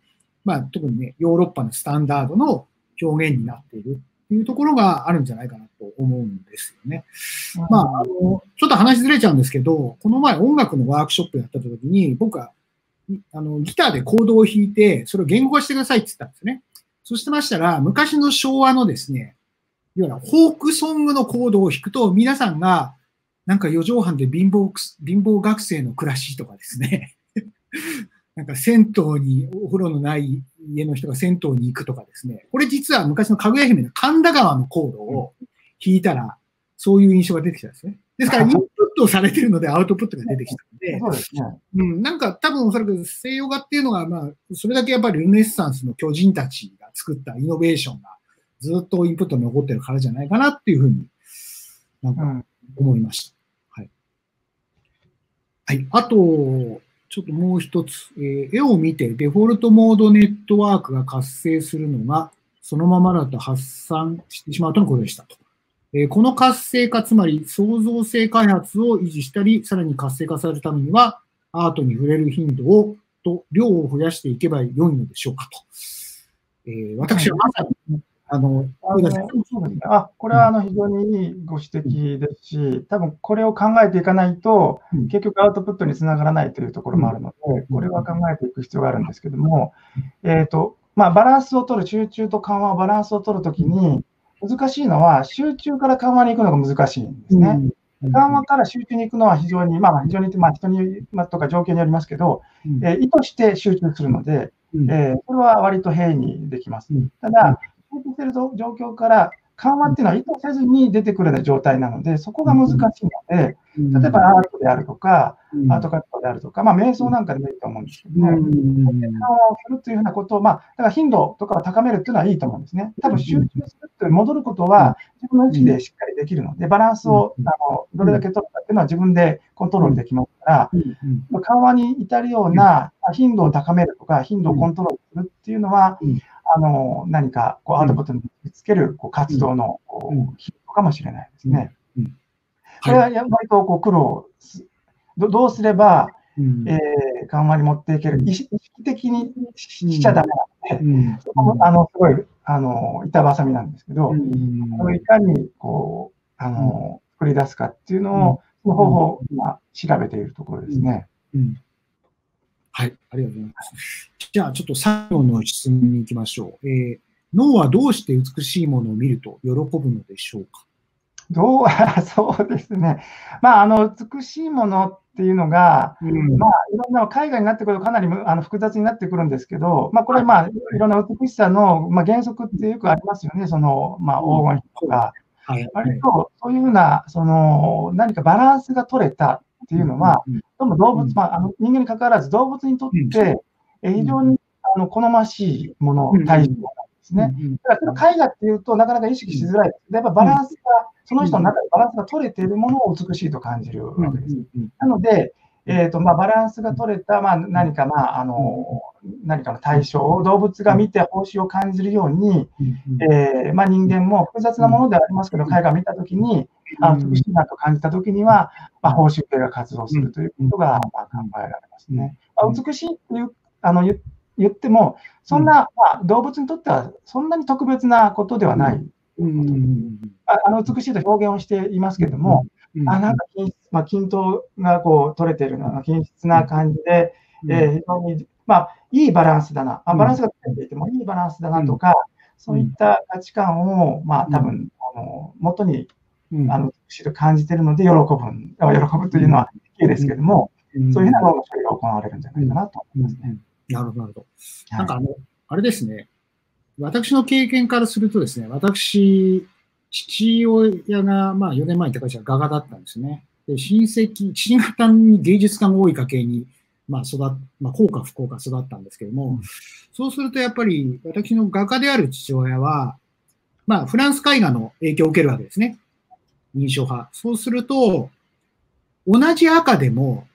まあ特にね、ヨーロッパのスタンダードの表現になっているっていうところがあるんじゃないかなと思うんですよね。まあちょっと話ずれちゃうんですけど、この前音楽のワークショップやった時に、僕はギターでコードを弾いて、それを言語化してくださいって言ったんですね。そうしてましたら、昔の昭和のですね、いわゆるフォークソングのコードを弾くと、皆さんが、なんか四畳半で貧乏学生の暮らしとかですね、なんか銭湯に、お風呂のない家の人が銭湯に行くとかですね、これ実は昔のかぐや姫の神田川のコードを弾いたら、そういう印象が出てきたんですね。ですから、インプットされてるので、アウトプットが出てきたので、なんか多分おそらく西洋画っていうのが、まあ、それだけやっぱりルネッサンスの巨人たちが作ったイノベーションが、ずっとインプットに残ってるからじゃないかなっていうふうになんか思いました。はい。あと、ちょっともう一つ、絵を見てデフォルトモードネットワークが活性するのがそのままだと発散してしまうとのことでしたと。この活性化、つまり創造性開発を維持したり、さらに活性化されるためにはアートに触れる頻度をと量を増やしていけばよいのでしょうかと。私はまさにこれは非常にいいご指摘ですし、多分これを考えていかないと、結局アウトプットにつながらないというところもあるので、これは考えていく必要があるんですけども、バランスを取る、集中と緩和、バランスを取るときに、難しいのは、集中から緩和に行くのが難しいんですね。緩和から集中に行くのは非常に、人にとか状況によりますけど、意図して集中するので、これは割と平易にできます。ただ集中している状況から緩和っていうのは意図せずに出てくるような状態なので、そこが難しいので、例えばアートであるとか、アート活動であるとか、瞑想なんかでもいいと思うんですけどね、緩和をするというふうなことを、だから頻度とかを高めるっていうのはいいと思うんですね。多分集中するという戻ることは自分の意思でしっかりできるので、バランスをどれだけ取るかっていうのは自分でコントロールできますから、緩和に至るような頻度を高めるとか、頻度をコントロールするっていうのは、何かアウトプットにつける活動のヒントかもしれないですね。これはやっぱり苦労、どうすれば緩和に持っていける、意識的にしちゃだめなので、すごい板挟みなんですけど、いかに作り出すかっていうのを、その方法を今、調べているところですね。はい、ありがとうございます。じゃあ、ちょっと最後の質問に行きましょう。脳はどうして美しいものを見ると喜ぶのでしょうか。そうですね。美しいものっていうのが、まあ、いろんな海外になってくるとかなり複雑になってくるんですけど、まあ、これ、まあ、いろんな美しさの、まあ、原則ってよくありますよね、その、まあ、黄金比とか。割とそういうふうなその何かバランスが取れたっていうのは、どうも動物、まあ、人間に関わらず動物にとって非常に好ましいもの、対象なんですね。だから絵画っていうとなかなか意識しづらい。やっぱバランスが、その人の中でバランスが取れているものを美しいと感じるわけです。なので、まあ、バランスが取れた、まあ、何か、まあ、何かの対象を動物が見て報酬を感じるように、まあ、人間も複雑なものではありますけど、絵画を見たときに、美しいなと感じたときには、まあ、報酬系が活動するということが、まあ、考えられますね。まあ、美しいという言っても、そんな、まあ、動物にとってはそんなに特別なことではない。美しいと表現をしていますけども、なんかまあ、均等がこう取れているような均質な感じで、非常に、まあ、いいバランスだな、バランスが取れていてもいいバランスだなとか、そういった価値観を、まあ、多分元に美しいと感じているので、喜ぶというのは綺麗ですけども、そういうふうな論争が行われるんじゃないかなと思いますね。なるほど。なんかあれですね、私の経験からするとですね、私、父親が、まあ、4年前にいた会社は画家だったんですね。で、父方に芸術家が多い家系に、まあ、幸か不幸か育ったんですけども、そうするとやっぱり、私の画家である父親は、まあ、フランス絵画の影響を受けるわけですね。印象派。そうすると、同じ赤でも、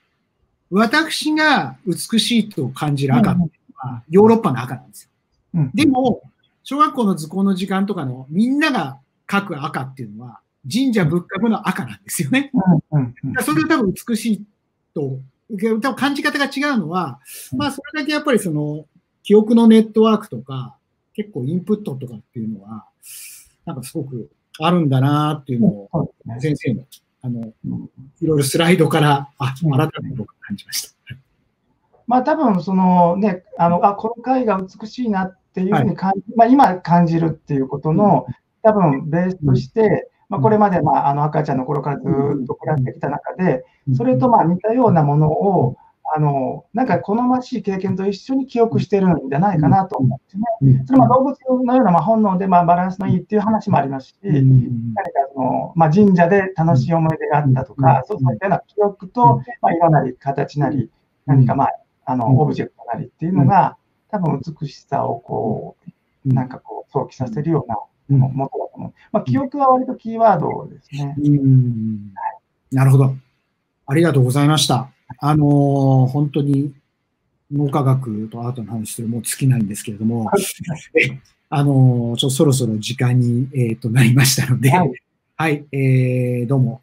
私が美しいと感じる赤っていうのは、ヨーロッパの赤なんですよ。でも、小学校の図工の時間とかのみんなが描く赤っていうのは神社仏閣の赤なんですよね。それは多分美しいと、多分感じ方が違うのは、まあそれだけやっぱりその記憶のネットワークとか結構インプットとかっていうのはなんかすごくあるんだなっていうのを先生のいろいろスライドから改めて僕は感じました。まあ多分そのね、この絵が美しいなっていうふうにまあ今感じるっていうことの多分ベースとして、まあ、これまでまあ赤ちゃんの頃からずっと暮らしてきた中で、それとまあ似たようなものをなんか好ましい経験と一緒に記憶してるんじゃないかなと思うんですね。それも動物のようなまあ本能でまあバランスのいいっていう話もありますし、何かまあ神社で楽しい思い出があったとか、そういったような記憶とまあ色なり形なり、何かまあオブジェクトなりっていうのが、多分美しさをこう、なんかこう、想起させるようなもとだと思う。まあ、記憶は割とキーワードですね。なるほど。ありがとうございました。本当に脳科学とアートの話してるもう尽きないんですけれども、そろそろ時間に、なりましたので、はい、どうも、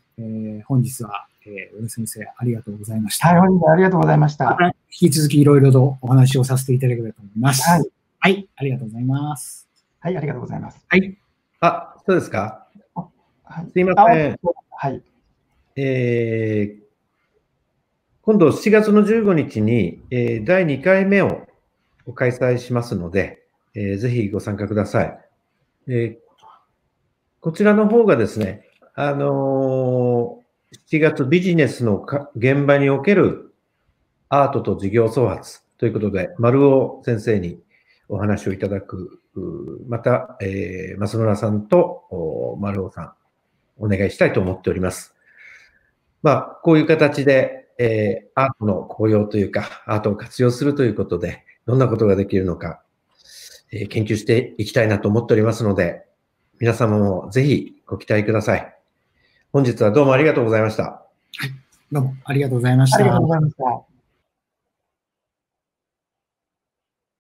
本日は、宇野先生、ありがとうございました。はい、本日はありがとうございました。引き続きいろいろとお話をさせていただければと思います。はい、ありがとうございます。はい、ありがとうございます。はい。あ、そうですか。すいません。はい。今度7月の15日に、第2回目を開催しますので、ぜひご参加ください。こちらの方がですね、7月ビジネスの現場におけるアートと事業創発ということで、丸尾先生にお話をいただく、また、増村さんと丸尾さん、お願いしたいと思っております。まあ、こういう形で、アートの効用というか、アートを活用するということで、どんなことができるのか、研究していきたいなと思っておりますので、皆様もぜひご期待ください。本日はどうもありがとうございました。はい、どうもありがとうございました。ありがとうございました。